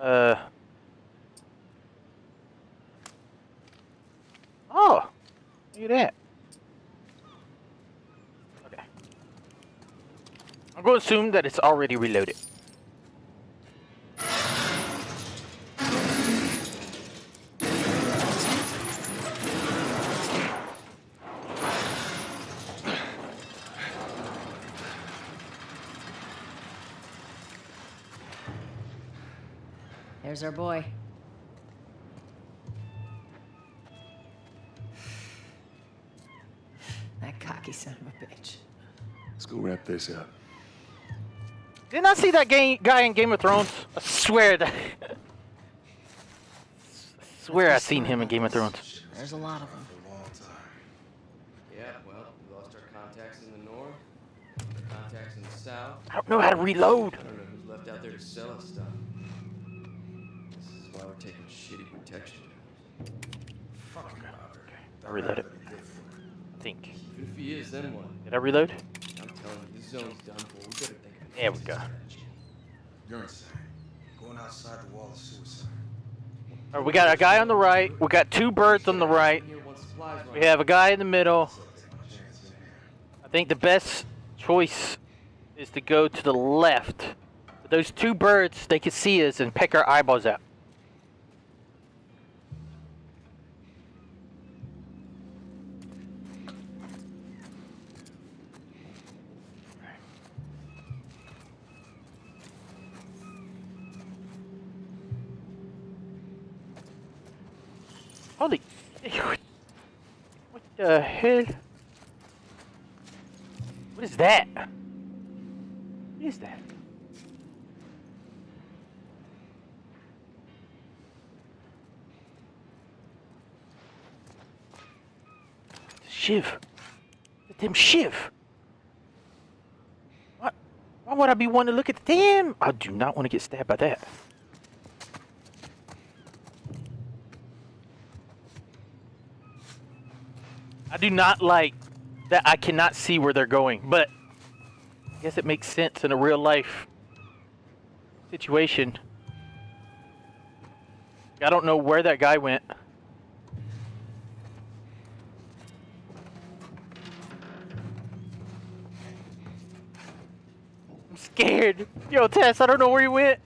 Uh. Oh! Look at that. Okay. I'm going to assume that it's already reloaded. There's our boy. That cocky son of a bitch. Let's go wrap this up. Didn't I see that game, guy in Game of Thrones? I swear that. I swear I seen him in Game of Thrones. There's a lot of them. Yeah, well, we lost our contacts in the north, our contacts in the south. I don't know how to reload. I don't know who's left out there to sell us stuff. We're taking shitty protection. Fuck. Okay. I reloaded. I think. If he is, then what? Did I reload? I'm telling you, this zone's done for. We better think of there we go. Strategy. You're inside. Going outside the wall is suicide. Alright, we got a guy on the right. We got two birds on the right. We have a guy in the middle. I think the best choice is to go to the left. But those two birds, they can see us and pick our eyeballs out. Holy, what the hell? What is that? What is that? Shiv. Let them shiv. What? Why would I be wanting to look at them? I do not want to get stabbed by that. I do not like that I cannot see where they're going, but I guess it makes sense in a real life situation. I don't know where that guy went. I'm scared. Yo, Tess, I don't know where he went.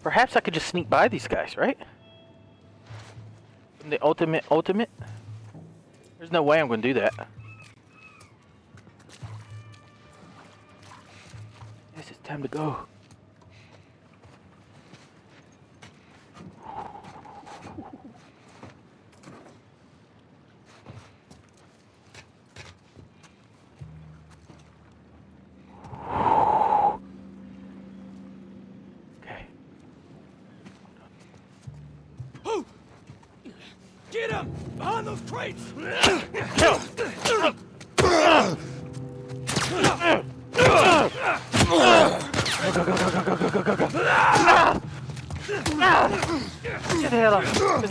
Perhaps I could just sneak by these guys, right? In the ultimate, ultimate? There's no way I'm gonna do that. Yes, it's time to go.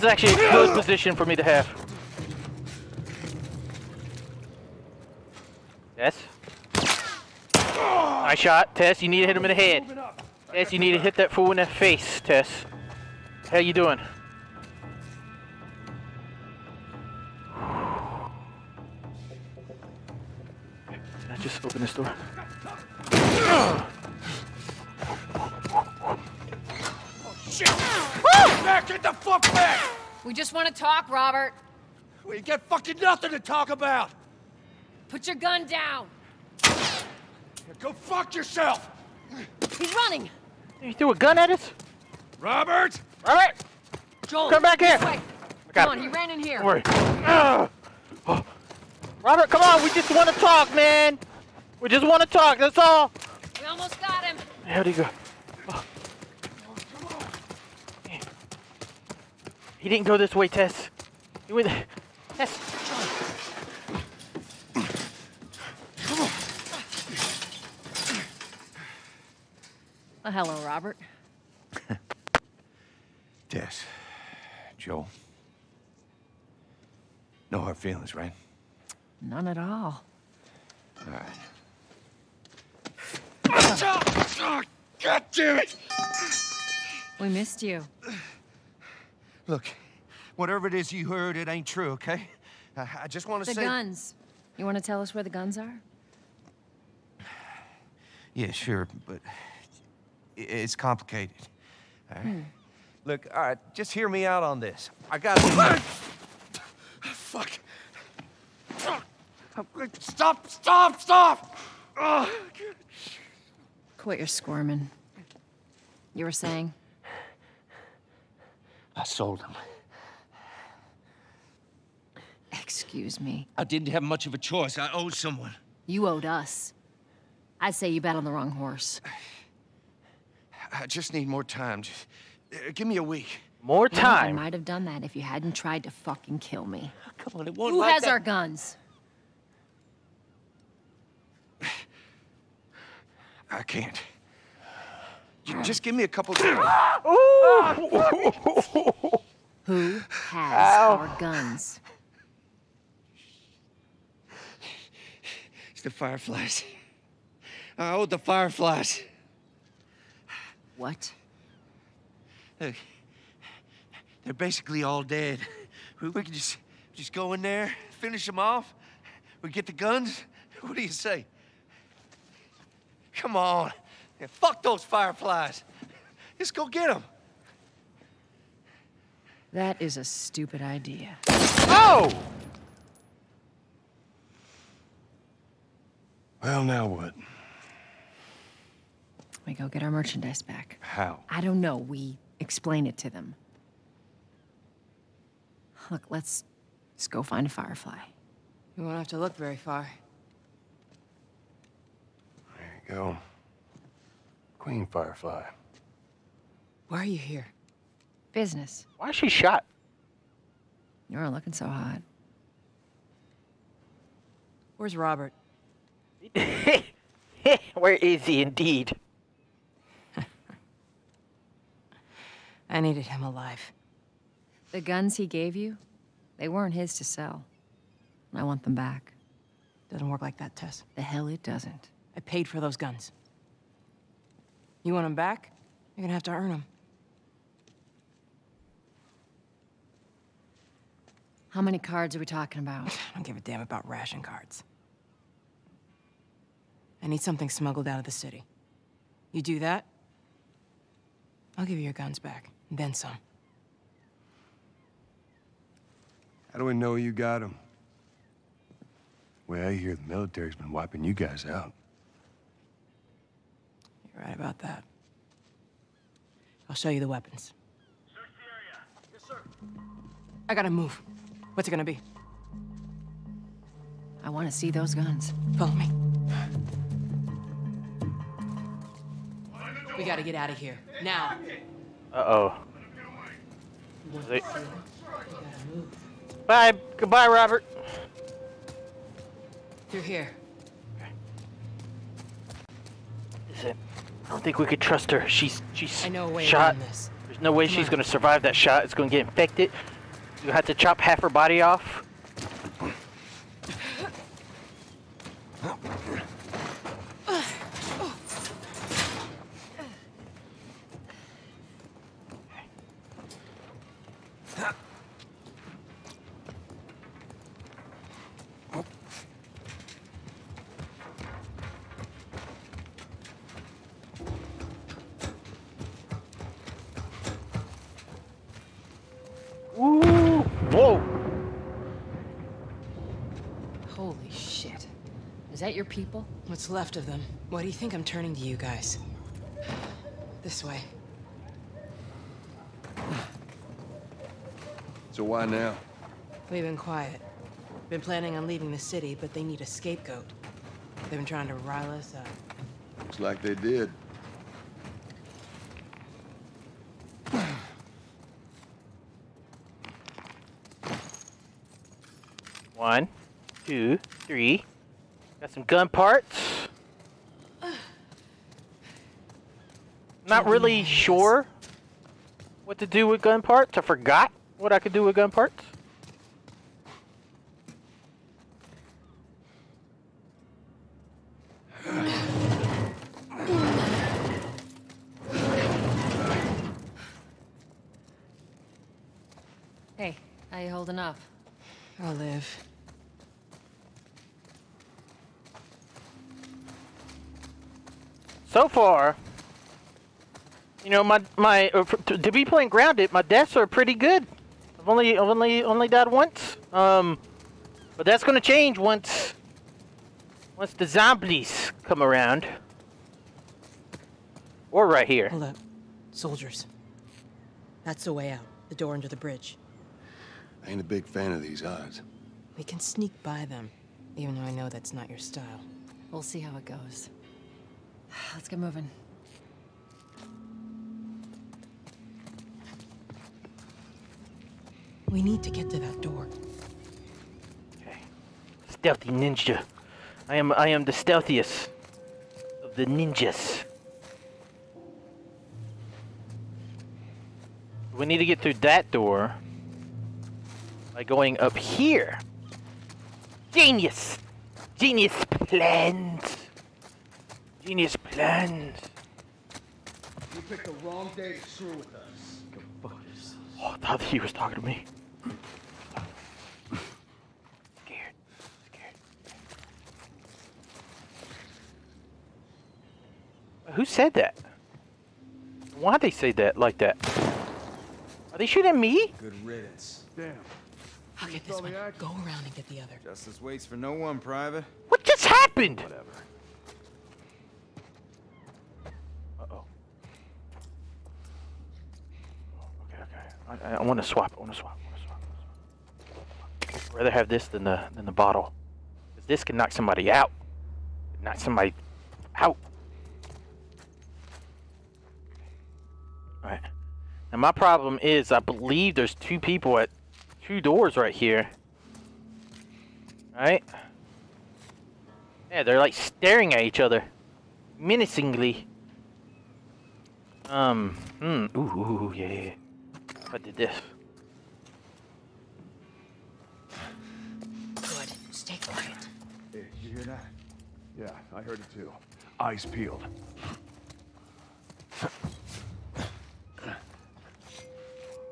Actually a good position for me to have. Tess? Nice shot. Tess, you need to hit him in the head. Tess, you need to hit that fool in the face, Tess. How you doing? Can I just open this door? Oh shit! Get back! Get the fuck back! We just want to talk, Robert. We got fucking nothing to talk about. Put your gun down. Yeah, go fuck yourself. He's running. You threw a gun at us? Robert! Robert! Joel, come back here. Come on, he ran in here. Don't worry. Uh, oh. Robert, come on. We just want to talk, man. We just want to talk. That's all. We almost got him. How'd he go? Oh. He didn't go this way, Tess. He went. Tess. Come on. Well, hello, Robert. Tess, Joel. No hard feelings, right? None at all. All right. Oh, God damn it! We missed you. Look, whatever it is you heard, it ain't true, okay? I, I just want to say... The guns. You want to tell us where the guns are? Yeah, sure, but it's complicated. All right? Hmm. Look, all right, just hear me out on this. I got to... Fuck. Stop, stop, stop! Oh. Quit your squirming. You were saying? I sold him. Excuse me. I didn't have much of a choice. I owed someone. You owed us. I'd say you bet on the wrong horse. I just need more time. Just, uh, give me a week. More time? You know, I might have done that if you hadn't tried to fucking kill me. Oh, come on, it won't Who like has that. Our guns? I can't. Just give me a couple... Oh, who has Ow. Our guns? It's the Fireflies. I owed the Fireflies. What? Look, they're basically all dead. We, we can just, just go in there, finish them off. We get the guns. What do you say? Come on. Yeah, fuck those Fireflies. Just go get them. That is a stupid idea. Oh! Well, now what? We go get our merchandise back. How? I don't know. We explain it to them. Look, let's just go find a Firefly. We won't have to look very far. There you go. Queen Firefly. Why are you here? Business. Why is she shot? You aren't looking so hot. Where's Robert? Where is he indeed? I needed him alive. The guns he gave you, they weren't his to sell. I want them back. Doesn't work like that, Tess. The hell it doesn't. I paid for those guns. You want them back? You're gonna have to earn them. How many cards are we talking about? I don't give a damn about ration cards. I need something smuggled out of the city. You do that, I'll give you your guns back, and then some. How do we know you got them? Well, I hear the military's been wiping you guys out. You're right about that. I'll show you the weapons. Search the area. Yes, sir. I gotta move. What's it gonna be? I want to see those guns. Follow me. We gotta get out of here now. Uh oh. They... Bye. Goodbye, Robert. Through here. I don't think we could trust her. She's she's I know a way shot. Around this. There's no way Come she's on. Gonna survive that shot. It's gonna get infected. You have to chop half her body off. Your people? What's left of them. Why do you think I'm turning to you guys? This way. So why now? We've been quiet. Been planning on leaving the city, but they need a scapegoat. They've been trying to rile us up. Looks like they did. One, two, three. Got some gun parts. Not really sure what to do with gun parts. I forgot. what I could do with gun parts. Hey, how you holding up? I'll live. So far, you know, my my uh, to be playing Grounded, my deaths are pretty good. I've only only only died once, um, but that's gonna change once once the zombies come around, or right here. Hold up, soldiers. That's the way out. The door under the bridge. I ain't a big fan of these odds. We can sneak by them, even though I know that's not your style. We'll see how it goes. Let's get moving. We need to get to that door. Okay. Stealthy ninja. I am I am the stealthiest of the ninjas. We need to get through that door by going up here. Genius! Genius plans! Genius plans. You picked the wrong day to screw with us. Kabotis. Oh, I thought he was talking to me. Scared. Scared. Who said that? Why'd they say that like that? Are they shooting me? Good riddance. Damn. I'll get this one. Go around and get the other. Justice waits for no one, Private. What just happened? Whatever. I, I want to swap. I want to swap. I'd rather have this than the than the bottle, because this can knock somebody out. Can knock somebody out. All right. Now my problem is, I believe there's two people at two doors right here. All right. Yeah, they're like staring at each other, menacingly. Um. Hmm. Ooh. Yeah. yeah. I did this. Good. Stay quiet. Hey, you hear that? Yeah, I heard it too. Eyes peeled.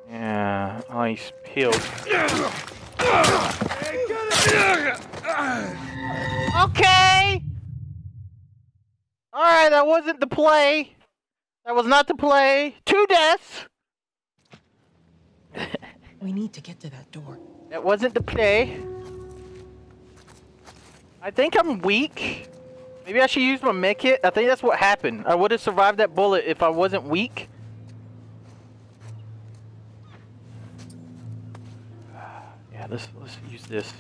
Yeah, eyes peeled. Okay! Alright, that wasn't the play. That was not the play. Two deaths! We need to get to that door. That wasn't the play. I think I'm weak. Maybe I should use my med kit. I think that's what happened. I would have survived that bullet if I wasn't weak. Yeah, let's let's use this.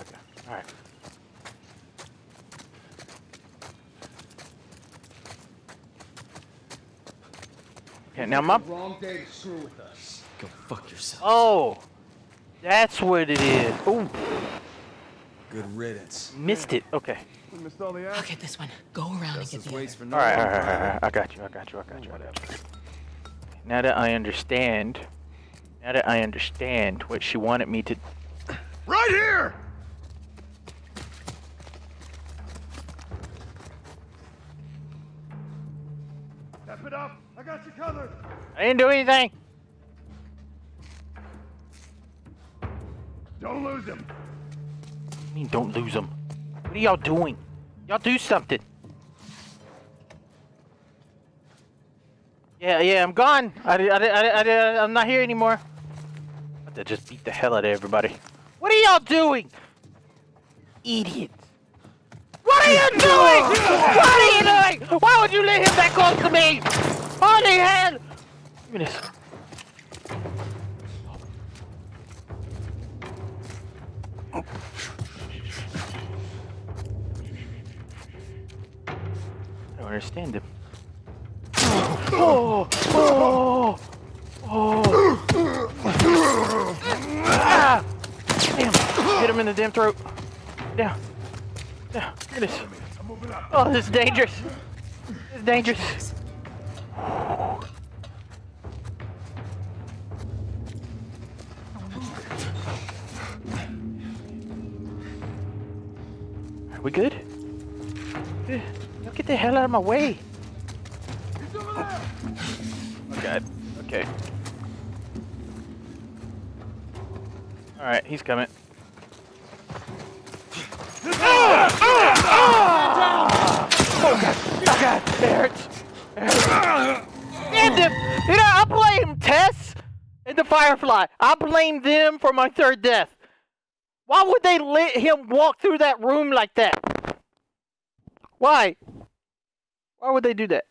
Okay. All right. Okay, now my wrong day to screw with us. Go fuck yourself. Oh, that's what it is. Oh, good riddance. Missed it. Okay. We missed all the action. I'll get this one. Go around Justice and get the other. For no all, right, all, right, all right, all right. I got you. I got you. I got you. I got you. Now that I understand, now that I understand what she wanted me to. Right here. Step it up. I got you covered. I didn't do anything. Don't lose him. What do you mean don't lose him? What are y'all doing? Y'all do something. Yeah, yeah, I'm gone. I, I, I, I, I'm not here anymore. I have to just beat the hell out of everybody. What are y'all doing? Idiots. What are you doing? What are you doing? Why would you let him that close to me? Holy hell! Give me this. Oh. I don't understand him. Oh! Oh! Oh! Oh. Ah. Damn! Hit him in the damn throat. Down. Down. Look at this. Oh, this is dangerous. This is dangerous. Are we good? Dude, get the hell out of my way. Oh, oh God. Okay. All right, he's coming. Ah! Ah! Ah! Oh God! Oh God! It hurts. It hurts. Damn them! You know, I blame Tess and the Firefly. I blame them for my third death. Why would they let him walk through that room like that? Why? Why would they do that?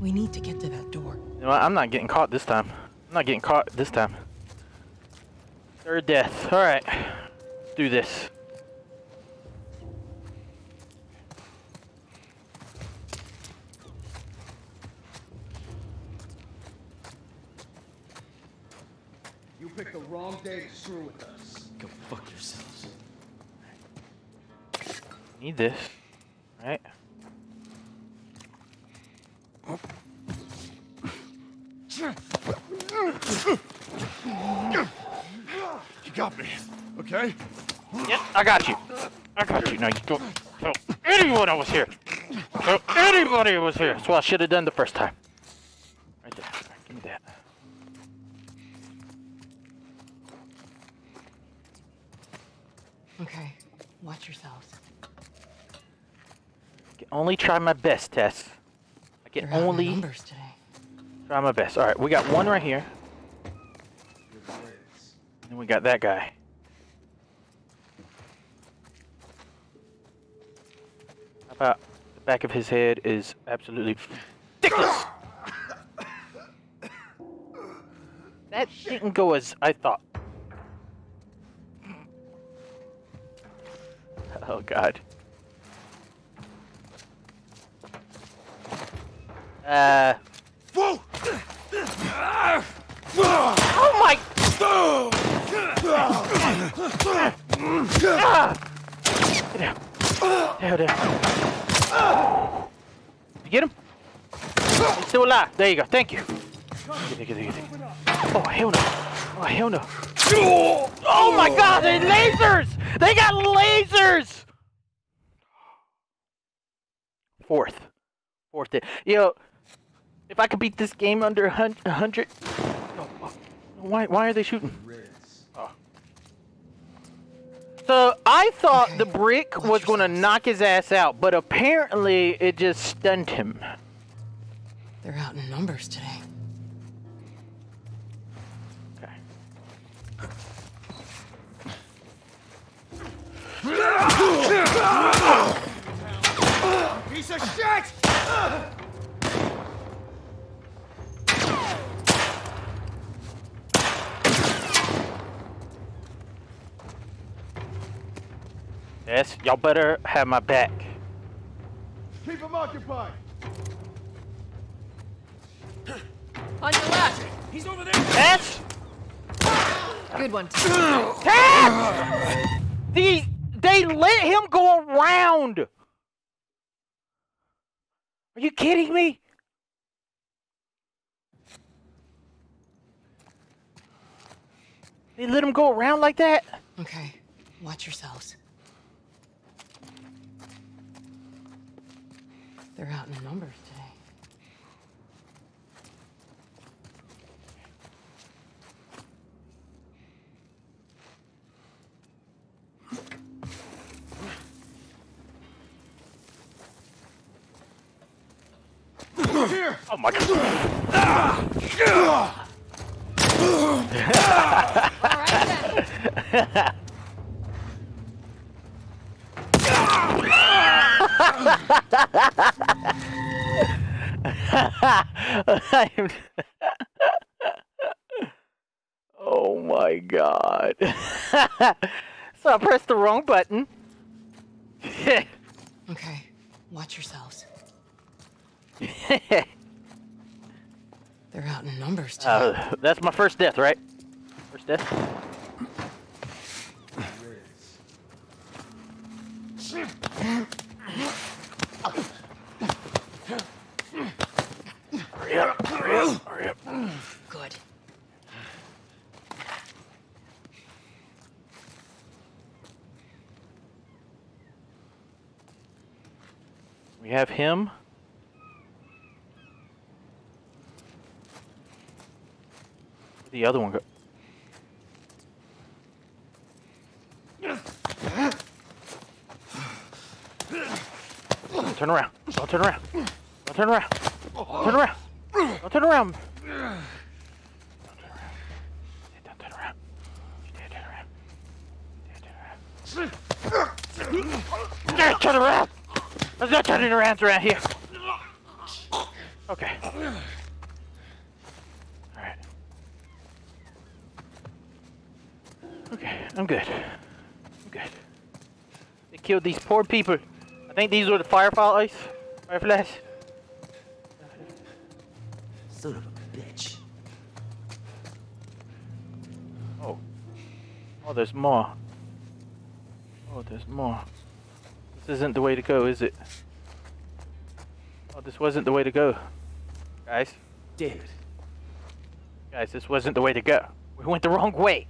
We need to get to that door. You know, I'm not getting caught this time. I'm not getting caught this time. Third death. All right. Let's do this. You picked the wrong day to screw with us. Go fuck yourselves. Need this. All right. You got me, okay? Yep, I got you. I got you. Now you don't tell anyone I was here. Tell anybody was here. That's what I should have done the first time. Right there. All right, give me that. Okay, watch yourselves. I can only try my best, Tess. I can You're only. Numbers today. Try my best. All right, we got one right here. And we got that guy. How about the back of his head is absolutely ridiculous. That didn't go as I thought. Oh God. Uh. Whoa! Oh my! Down. Down, down. You get him? He's still alive. There you go. Thank you. Oh hell no! Oh hell no! Oh my God! They lasers! They got lasers! Fourth, fourth. Day. You know, if I could beat this game under a hundred. Why? Why are they shooting? Oh. So I thought the brick was going to knock his ass out, but apparently it just stunned him. They're out in numbers today. Okay. Piece of shit! Yes, y'all better have my back. Keep him occupied. On your left. He's over there. Tess. Good one. Tess. They they let him go around. Are you kidding me? They let him go around like that? Okay, watch yourselves. They're out in numbers today. Here. Oh my God! All right, then. Oh my God. So I pressed the wrong button. Okay, watch yourselves. They're out in numbers too. Uh, that's my first death, right? First death? Hurry up, hurry up, hurry up. Good. We have him. Where'd the other one go? Turn around. I'll turn around. I'll turn around. I'll turn around. I'll turn around. Don't turn around. Don't turn around. You dare turn around. You dare turn around. There's no turning around around here. Okay. Alright. Okay, I'm good. I'm good. They killed these poor people. I think these were the Fireflies. Fireflies. Son of a bitch. Oh. Oh, there's more. Oh, there's more. This isn't the way to go, is it? Oh, this wasn't the way to go. Guys. Dude. Guys, this wasn't the way to go. We went the wrong way.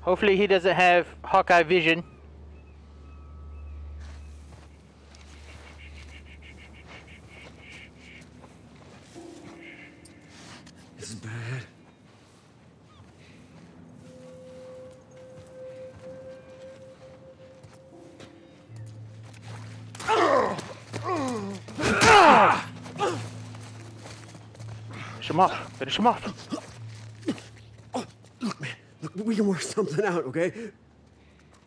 Hopefully he doesn't have Hawkeye vision. Finish him off. Look, man. Look, we can work something out, okay?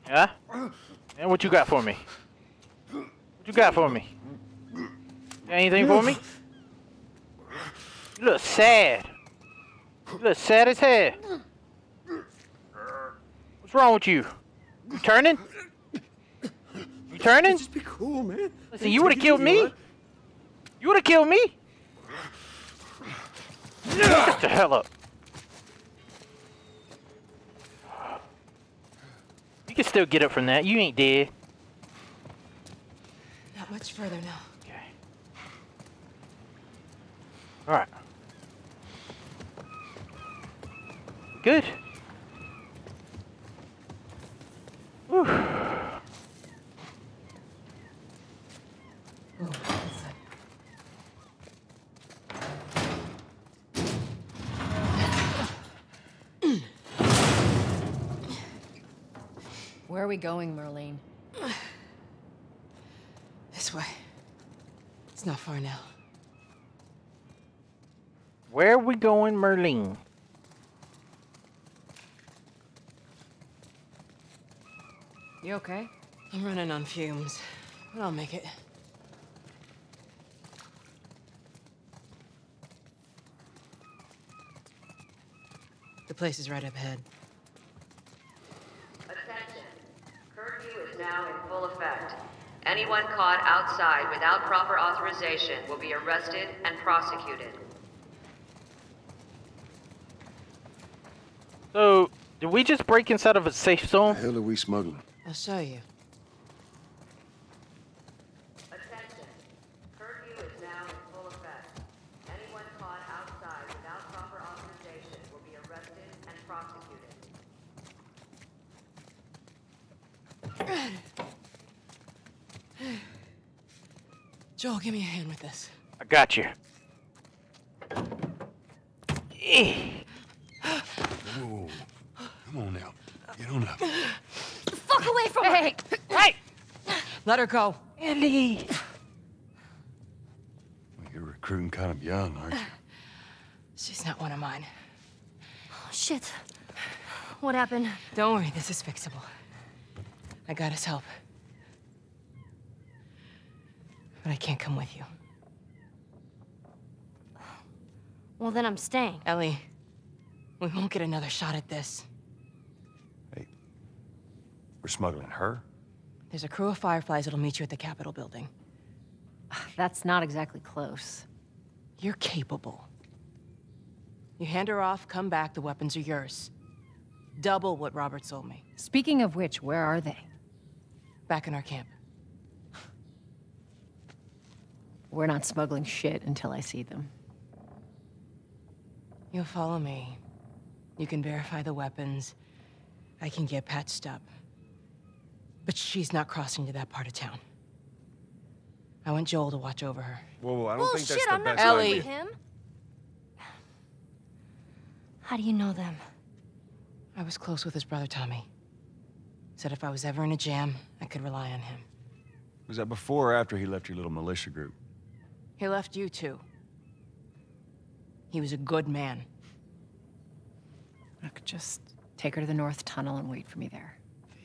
Yeah? And what you got for me? What you got for me? You got anything for me? You look sad. You look sad as hell. What's wrong with you? You turning? You turning? Just be cool, man. Listen, you would have killed me. You would have killed me. Shut the hell up. You can still get up from that. You ain't dead. Not much further now. Okay. Alright. Good. Whew. Where are we going, Marlene? This way. It's not far now. Where are we going, Marlene? You okay? I'm running on fumes, but I'll make it. The place is right up ahead. Now in full effect. Anyone caught outside without proper authorization will be arrested and prosecuted. So, did we just break inside of a safe zone? The hell are we smuggling? I'll show you. Attention. Curfew is now in full effect. Anyone caught outside without proper authorization will be arrested and prosecuted. Joel, give me a hand with this. I got you. Whoa. Come on now. Get on up. Get the fuck away from her! Hey! Hey! Let her go. Ellie! Well, you're recruiting kind of young, aren't you? She's not one of mine. Oh, shit. What happened? Don't worry, this is fixable. I got his help. But I can't come with you. Well, then I'm staying. Ellie, we won't get another shot at this. Hey, we're smuggling her? There's a crew of Fireflies that'll meet you at the Capitol building. That's not exactly close. You're capable. You hand her off, come back, the weapons are yours. Double what Robert sold me. Speaking of which, where are they? Back in our camp. We're not smuggling shit until I see them. You'll follow me. You can verify the weapons. I can get patched up. But she's not crossing to that part of town. I want Joel to watch over her. Whoa, whoa, I don't think that's the best idea. Ellie. Him? How do you know them? I was close with his brother, Tommy. Said if I was ever in a jam, I could rely on him. Was that before or after he left your little militia group? He left you two. He was a good man. I could just take her to the North Tunnel and wait for me there.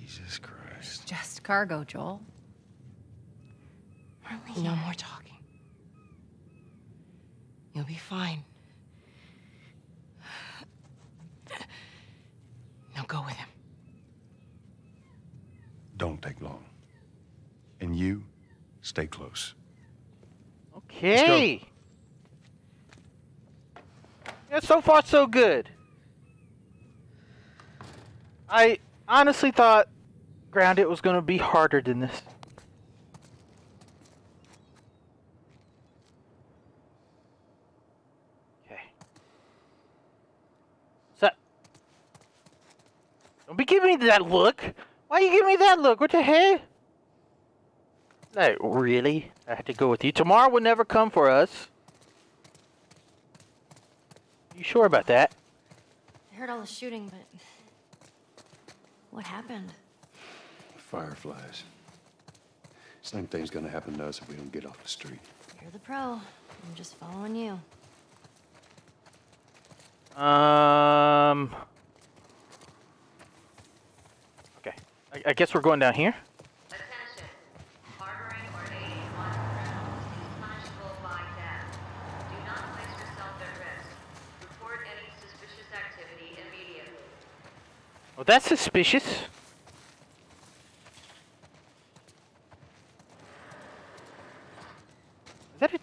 Jesus Christ. Just cargo, Joel. Marlene. No more talking. You'll be fine. Now go with him. Don't take long. And you, stay close. Okay. Yeah, so far so good. I honestly thought Grounded was going to be harder than this. Okay. So, don't be giving me that look. Why you giving me that look? What the heck? Like, really? I have to go with you. Tomorrow will never come for us. You sure about that? I heard all the shooting, but... what happened? Fireflies. Same thing's gonna happen to us if we don't get off the street. You're the pro. I'm just following you. Um... Okay. I, I guess we're going down here. Well, that's suspicious. Is that a...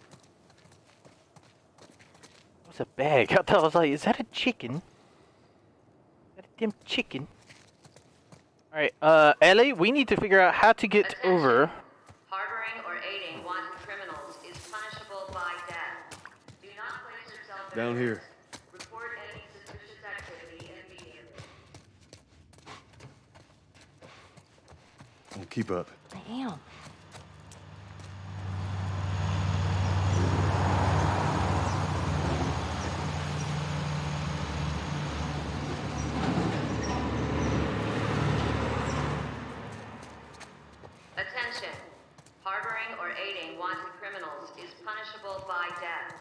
what's a bag? I thought I was like, is that a chicken? Is that a damn chicken? Alright, uh, Ellie, we need to figure out how to get Attention. over. Harboring or aiding wanton criminals is punishable by death. Do not place yourself down there. here. Keep up. I am. Attention. Harboring or aiding wanted criminals is punishable by death.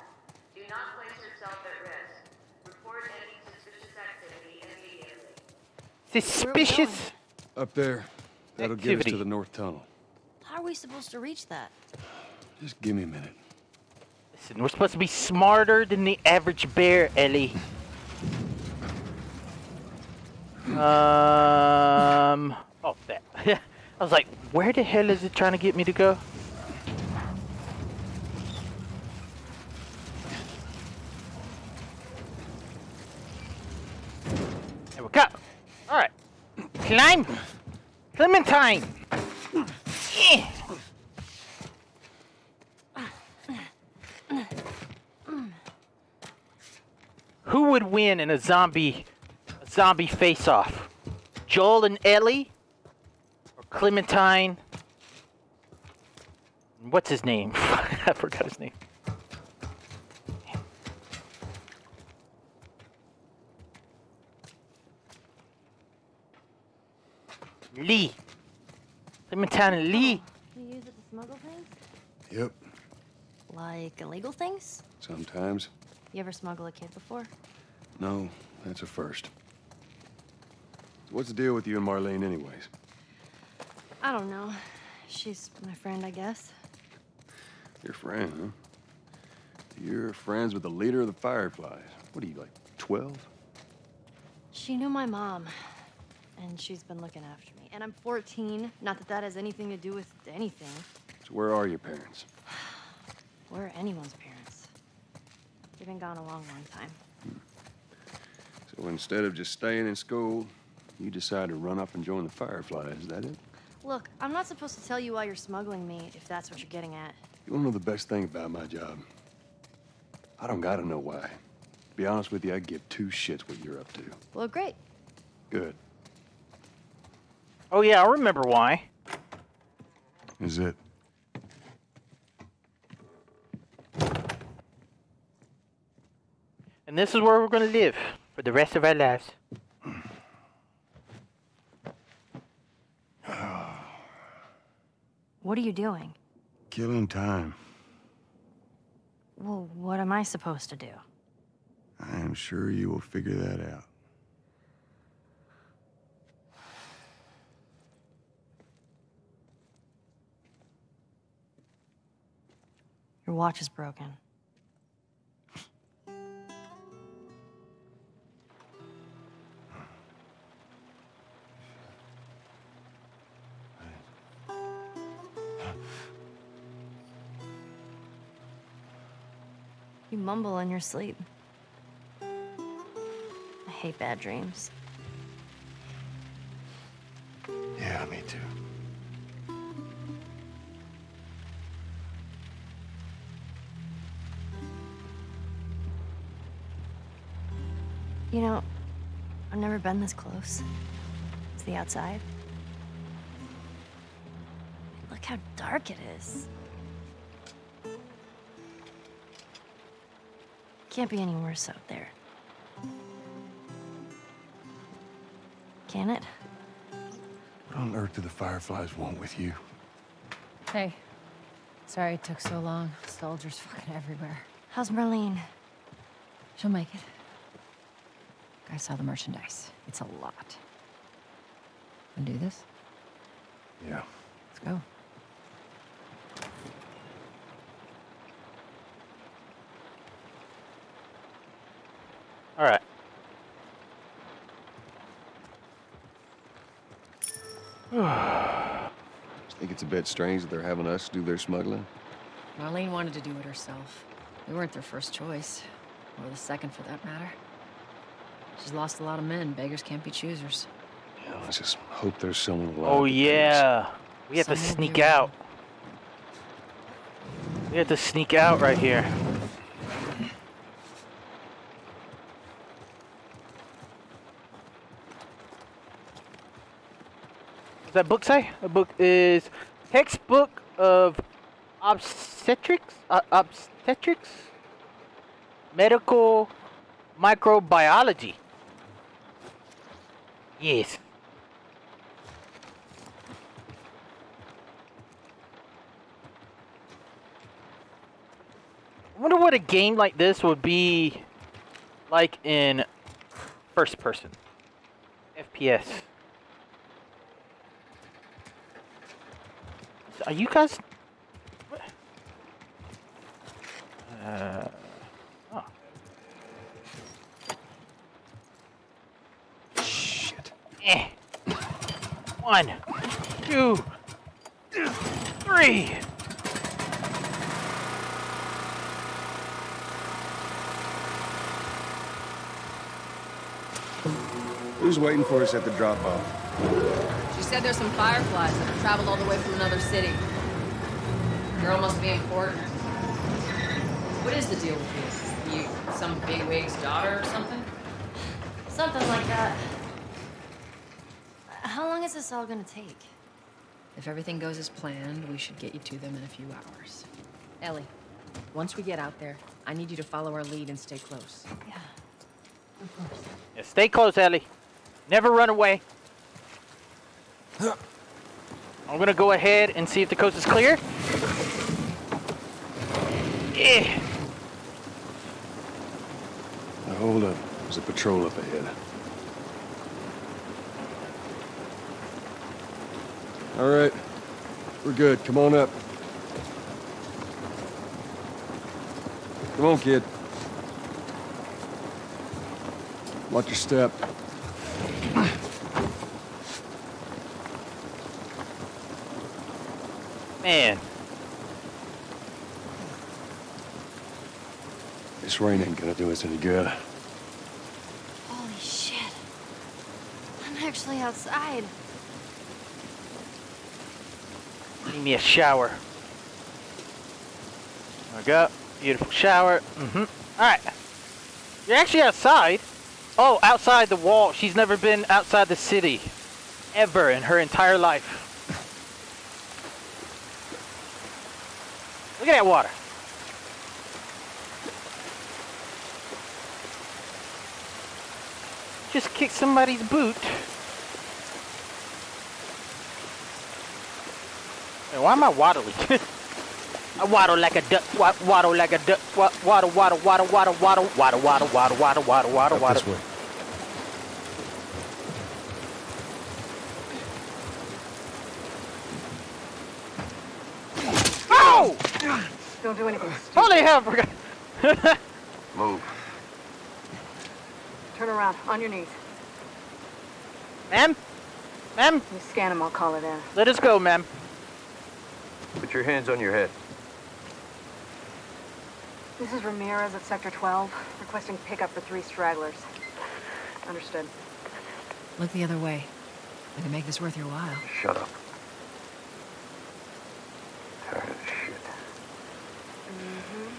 Do not place yourself at risk. Report any suspicious activity immediately. Suspicious? Up there. That'll activity. get us to the North Tunnel. How are we supposed to reach that? Just give me a minute. Listen, we're supposed to be smarter than the average bear, Ellie. um. Oh, that. I was like, where the hell is it trying to get me to go? There we go. All right. Climb. Clementine! Yeah. Who would win in a zombie a zombie face-off? Joel and Ellie? Or Clementine? What's his name? I forgot his name. Lee. Clementine and Lee. You use it to smuggle things? Yep. Like illegal things? Sometimes. You ever smuggle a kid before? No, that's a first. So what's the deal with you and Marlene anyways? I don't know. She's my friend, I guess. Your friend, huh? You're friends with the leader of the Fireflies. What are you, like, twelve? She knew my mom. And she's been looking after me. And I'm fourteen. Not that that has anything to do with anything. So where are your parents? Where are anyone's parents? They've been gone a long, long time. Hmm. So instead of just staying in school, you decide to run up and join the Fireflies. Is that it? Look, I'm not supposed to tell you why you're smuggling me, if that's what you're getting at. You wanna know the best thing about my job? I don't gotta know why. To be honest with you, I give two shits what you're up to. Well, great. Good. Oh yeah, I remember why. Is it? And this is where we're gonna live for the rest of our lives. What are you doing? Killing time. Well, what am I supposed to do? I am sure you will figure that out. Your watch is broken. You mumble in your sleep. I hate bad dreams. Yeah, me too. You know, I've never been this close to the outside. Look how dark it is. Can't be any worse out there. Can it? What on earth do the Fireflies want with you? Hey, sorry it took so long. Soldiers fucking everywhere. How's Marlene? She'll make it. I saw the merchandise. It's a lot. Wanna do this? Yeah. Let's go. All right. I think it's a bit strange that they're having us do their smuggling. Marlene wanted to do it herself. We weren't their first choice, or the second for that matter. She's lost a lot of men. Beggars can't be choosers. Yeah, let's just hope there's someone alive. Oh yeah, we have to sneak out. We have to sneak out right here. Does that book say? The book is textbook of obstetrics, uh, obstetrics, medical microbiology. Yes. I wonder what a game like this would be like in first person. F P S. Are you guys... What? Uh... Eh. One, two, three. Who's waiting for us at the drop-off? She said there's some Fireflies that have traveled all the way from another city. Girl must be in court. What is the deal with this? You some bigwig's daughter or something? Something like that. How long is this all gonna take? If everything goes as planned, we should get you to them in a few hours. Ellie, once we get out there, I need you to follow our lead and stay close. Yeah, of course. Yeah, stay close, Ellie. Never run away. I'm gonna go ahead and see if the coast is clear. Yeah. Now hold up. There's a patrol up ahead. All right, we're good. Come on up. Come on, kid. Watch your step. Man. This rain ain't gonna do us any good. Holy shit. I'm actually outside. Give me a shower. we go. Beautiful shower. Mm-hmm. All right. You're actually outside. Oh, outside the wall. She's never been outside the city ever in her entire life. Look at that water. Just kicked somebody's boot. Hey, why am I waddling? I waddle like a duck, waddle like a duck, waddle, waddle, waddle, waddle, waddle, waddle, waddle, waddle, waddle, waddle, waddle, waddle. This way. Oh! Don't do anything stupid. Holy hell! Move. Turn around, on your knees. Ma'am? Ma'am? You scan him, I'll call it in. Let us go, ma'am. Put your hands on your head. This is Ramirez at Sector twelve, requesting pickup for three stragglers. Understood. Look the other way. I can make this worth your while. Shut up. Tired of shit. Mm-hmm.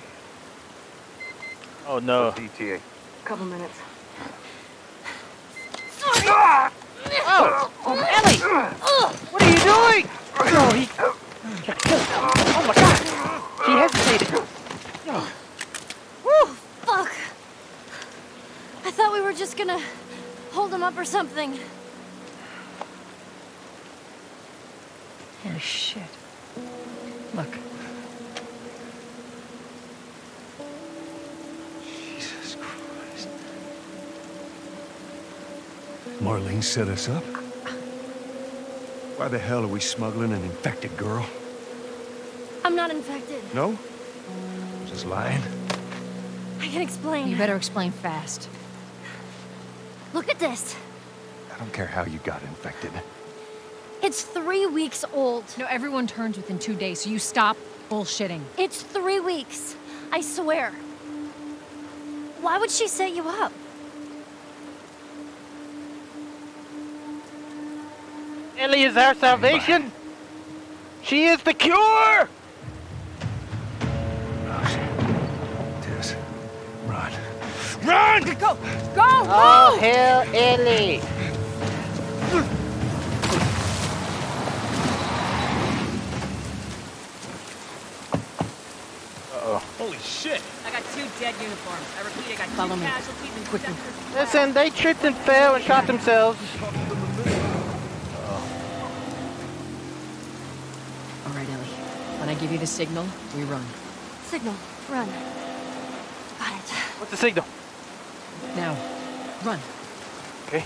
Oh no. D T A. Couple minutes. Sorry. Ah! Oh, oh, Ellie! Uh, what are you doing? Oh, he... oh my God! She hesitated. Oh. Woo! Fuck! I thought we were just gonna hold him up or something. Oh shit! Look. Jesus Christ! Marlene set us up. Why the hell are we smuggling an infected girl? I'm not infected. No? Just lying? I can explain. You better explain fast. Look at this. I don't care how you got infected. It's three weeks old. No, everyone turns within two days, so you stop bullshitting. It's three weeks. I swear. Why would she set you up? Ellie is our salvation. She is the cure. Oh, shit. Tess, run, run! Go, go! Oh move. Hell, Ellie! Uh-oh. Holy shit! I got two dead uniforms. I repeat, I got Follow two me. Casualties in quickly. Listen, they tripped and fell and shot themselves. When I give you the signal, we run. Signal, run. Got it. What's the signal? Now, run. Okay.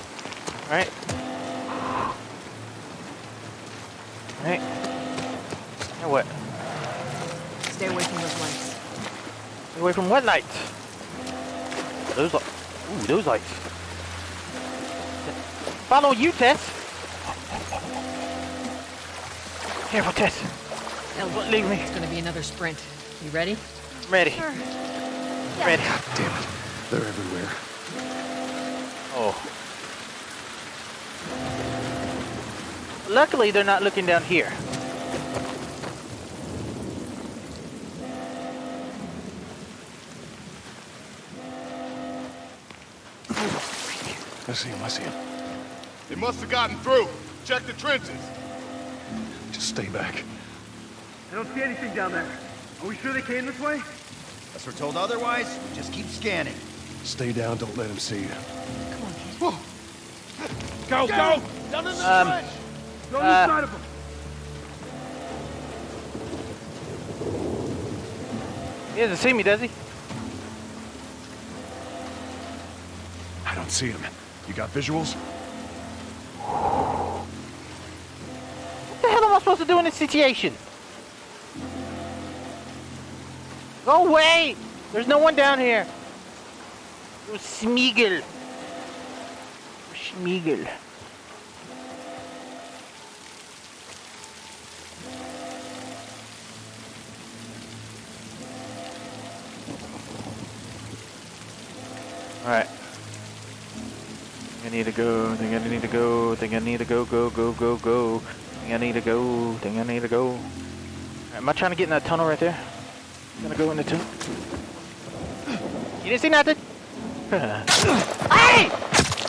All right. All right. Now what? Stay away from those lights. Stay away from what lights? Those lights. Ooh, those lights. Follow you, Tess. Careful, Tess. Don't leave me. It's gonna be another sprint. You ready? Ready. Sure. Yeah. Ready. God damn it. They're everywhere. Oh. Luckily, they're not looking down here. I see him. I see him. They must have gotten through. Check the trenches. Just stay back. I don't see anything down there. Are we sure they came this way? Unless we're told otherwise, we just keep scanning. Stay down, don't let them see you. Come on, kid. Go, go! Down in the trash! Go inside of them! He doesn't see me, does he? I don't see him. You got visuals? What the hell am I supposed to do in this situation? Go away! There's no one down here. It was Smeagol. Smeagol. Alright. I need to go, I think I need to go, I think I need to go, go, go, go, go. I think I need to go, I think I need to go. Right, am I trying to get in that tunnel right there? Gonna go in the tomb. You didn't see nothing. Hey!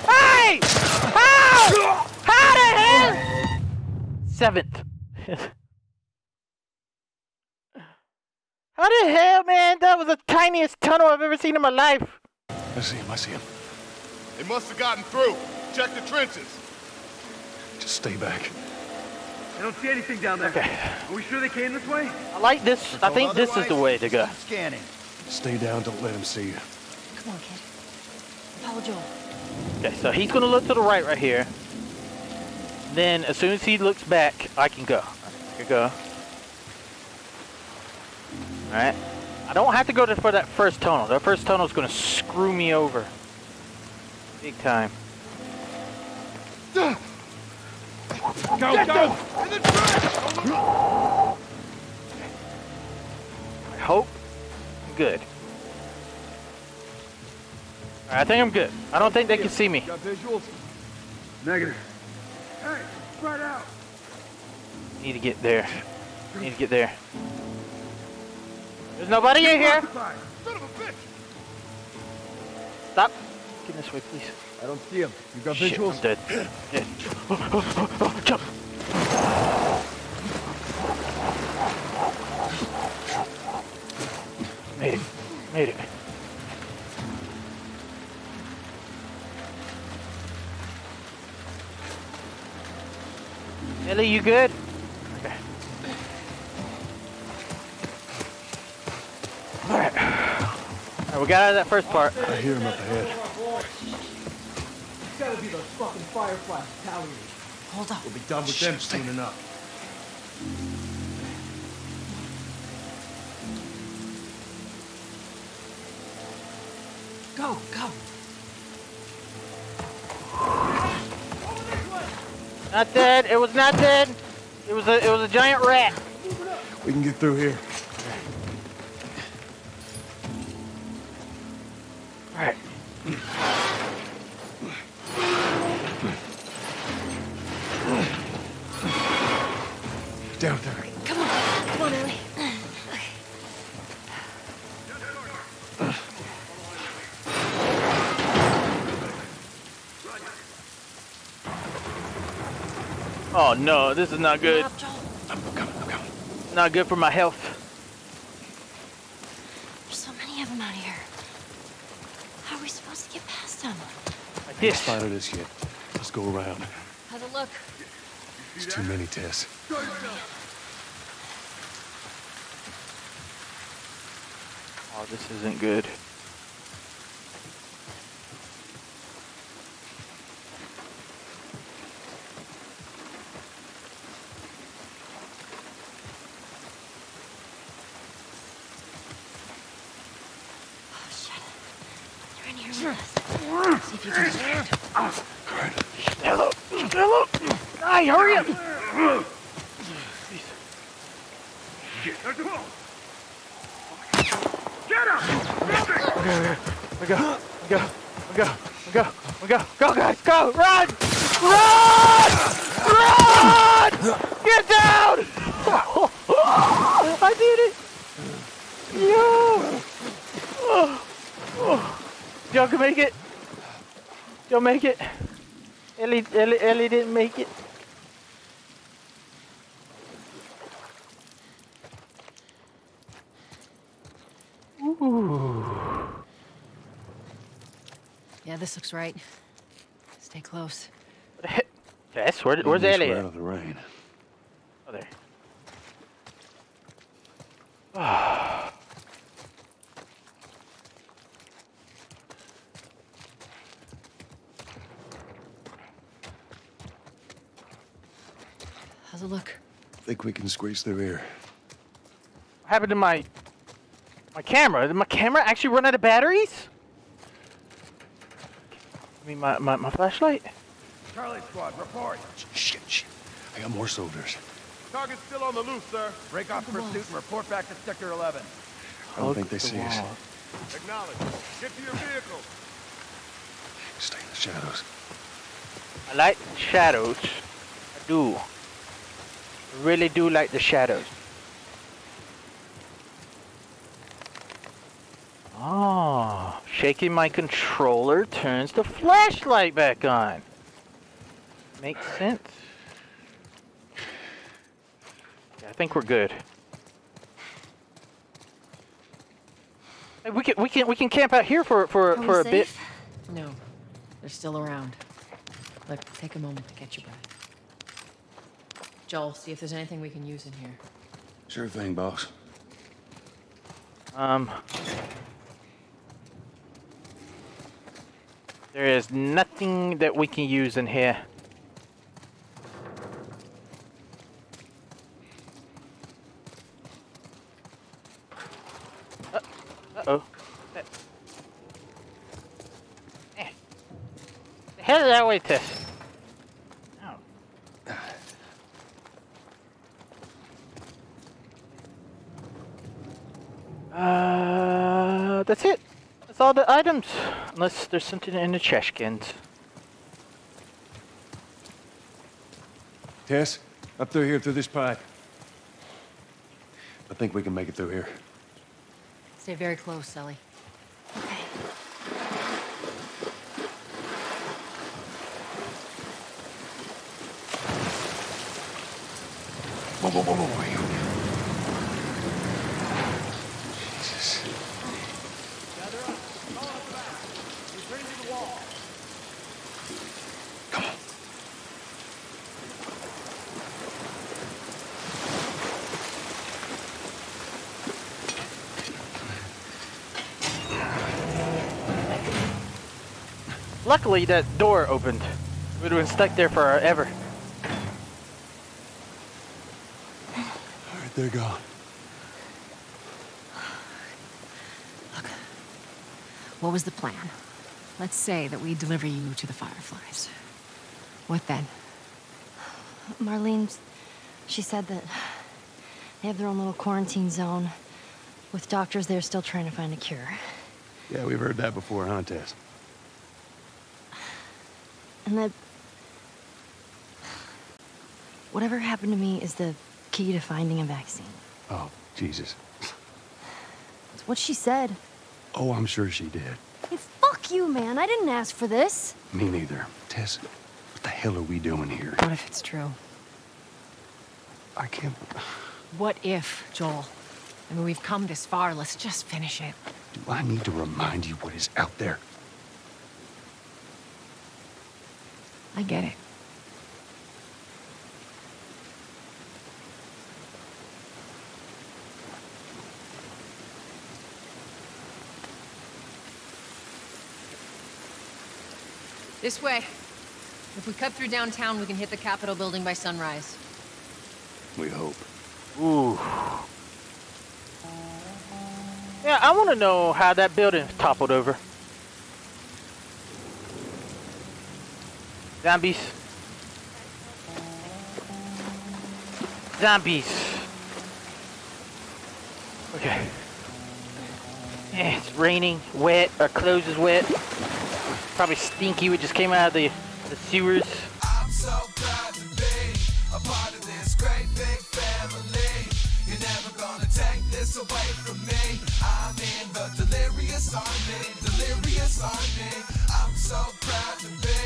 Hey! How? How the hell? Seventh. How the hell, man? That was the tiniest tunnel I've ever seen in my life. I see him. I see him. They must have gotten through. Check the trenches. Just stay back. I don't see anything down there. Okay. Are we sure they came this way? I like this. I think this is the way to go. Scanning. Stay down. Don't let him see you. Come on, kid. Follow Joel. Okay, so he's gonna look to the right, right here. Then, as soon as he looks back, I can go. I can go. All right. I don't have to go to, for that first tunnel. That first tunnel is gonna screw me over. Big time. Go, go! go. In the trash. I hope I'm good. All right, I think I'm good. I don't think they can see me. Got visuals? Negative. Hey, spread out. Need to get there. Need to get there. There's nobody in here. Son of a bitch. Stop. Get this way, please. I don't see him. You got Shit, visuals? I'm dead. dead. Oh, oh, oh, oh, jump. Made it. Made it. Ellie, you good? Okay. All right. All right, we got out of that first part. I hear him up ahead. Gotta be those fucking Fireflies towering. Hold up. We'll be done with Shh, them soon enough. Go, go. Not dead. It was not dead. It was a it was a giant rat. We can get through here. All right. Down there. Come on. Come on, Ellie. Okay. Oh no, this is not good. I'm coming, I'm coming. Not good for my health. There's so many of them out here. How are we supposed to get past them? Like this. I haven't spotted this yet. Let's go around. How's it look? It's too many, Tess. Oh, this isn't good. Oh, shit. They're in here with us. See if you can stand. Hello! Hello! Hey, hurry up! Get up! Okay, we go, we go, we go, we go, we go, go guys, go! Run! Run! Run! Get down! I did it! Yo! Y'all can make it! Y'all make it! Ellie, Ellie, Ellie didn't make it. Ooh. Yeah, this looks right. Stay close. What the heck? Tess, where, where's Ellie? Out of the rain. Oh, there. Oh. How's it look? I think we can squeeze through here. What happened to my my camera? Did my camera actually run out of batteries? I mean, my my, my flashlight. Charlie squad, report. Shit, shit. I got more soldiers. Target's still on the loose, sir. Break off pursuit and report back to sector eleven. I don't think they see us. Acknowledge. Get to your vehicle. Stay in the shadows. I like shadows. I do. Really do like the shadows. Oh, shaking my controller turns the flashlight back on. Makes sense. Yeah, I think we're good. Hey, we can we can we can camp out here for for for a bit. No, they're still around. Look, take a moment to get your breath. Joel, see if there's anything we can use in here. Sure thing, boss. Um. There is nothing that we can use in here. Uh, uh-oh. That... Eh. Head that way, Tess. Oh. Uh, that's it. That's all the items. Unless there's something in the trash cans. Tess, up through here, through this pipe. I think we can make it through here. Stay very close, Ellie. Okay. Whoa, whoa, whoa, whoa. Luckily, that door opened. We would have been stuck there forever. All right, they're gone. Look, what was the plan? Let's say that we deliver you to the Fireflies. What then? Marlene, she said that they have their own little quarantine zone. With doctors, they're still trying to find a cure. Yeah, we've heard that before, huh, Tess? And that... whatever happened to me is the key to finding a vaccine. Oh, Jesus. It's what she said. Oh, I'm sure she did. Hey, fuck you, man. I didn't ask for this. Me neither. Tess, what the hell are we doing here? What if it's true? I can't... What if, Joel? I mean, we've come this far. Let's just finish it. Do I need to remind you what is out there? I get it. This way. If we cut through downtown, we can hit the Capitol building by sunrise. We hope. Ooh. Yeah, I want to know how that building toppled over. Zombies. Zombies. Okay. Yeah, it's raining, wet, our clothes is wet. Probably stinky, we just came out of the, the sewers. I'm so proud to be a part of this great big family. You're never gonna take this away from me. I'm in the delirious army, delirious army. I'm so proud to be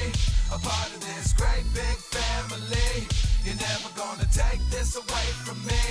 a part of this great big family. You're never gonna take this away from me.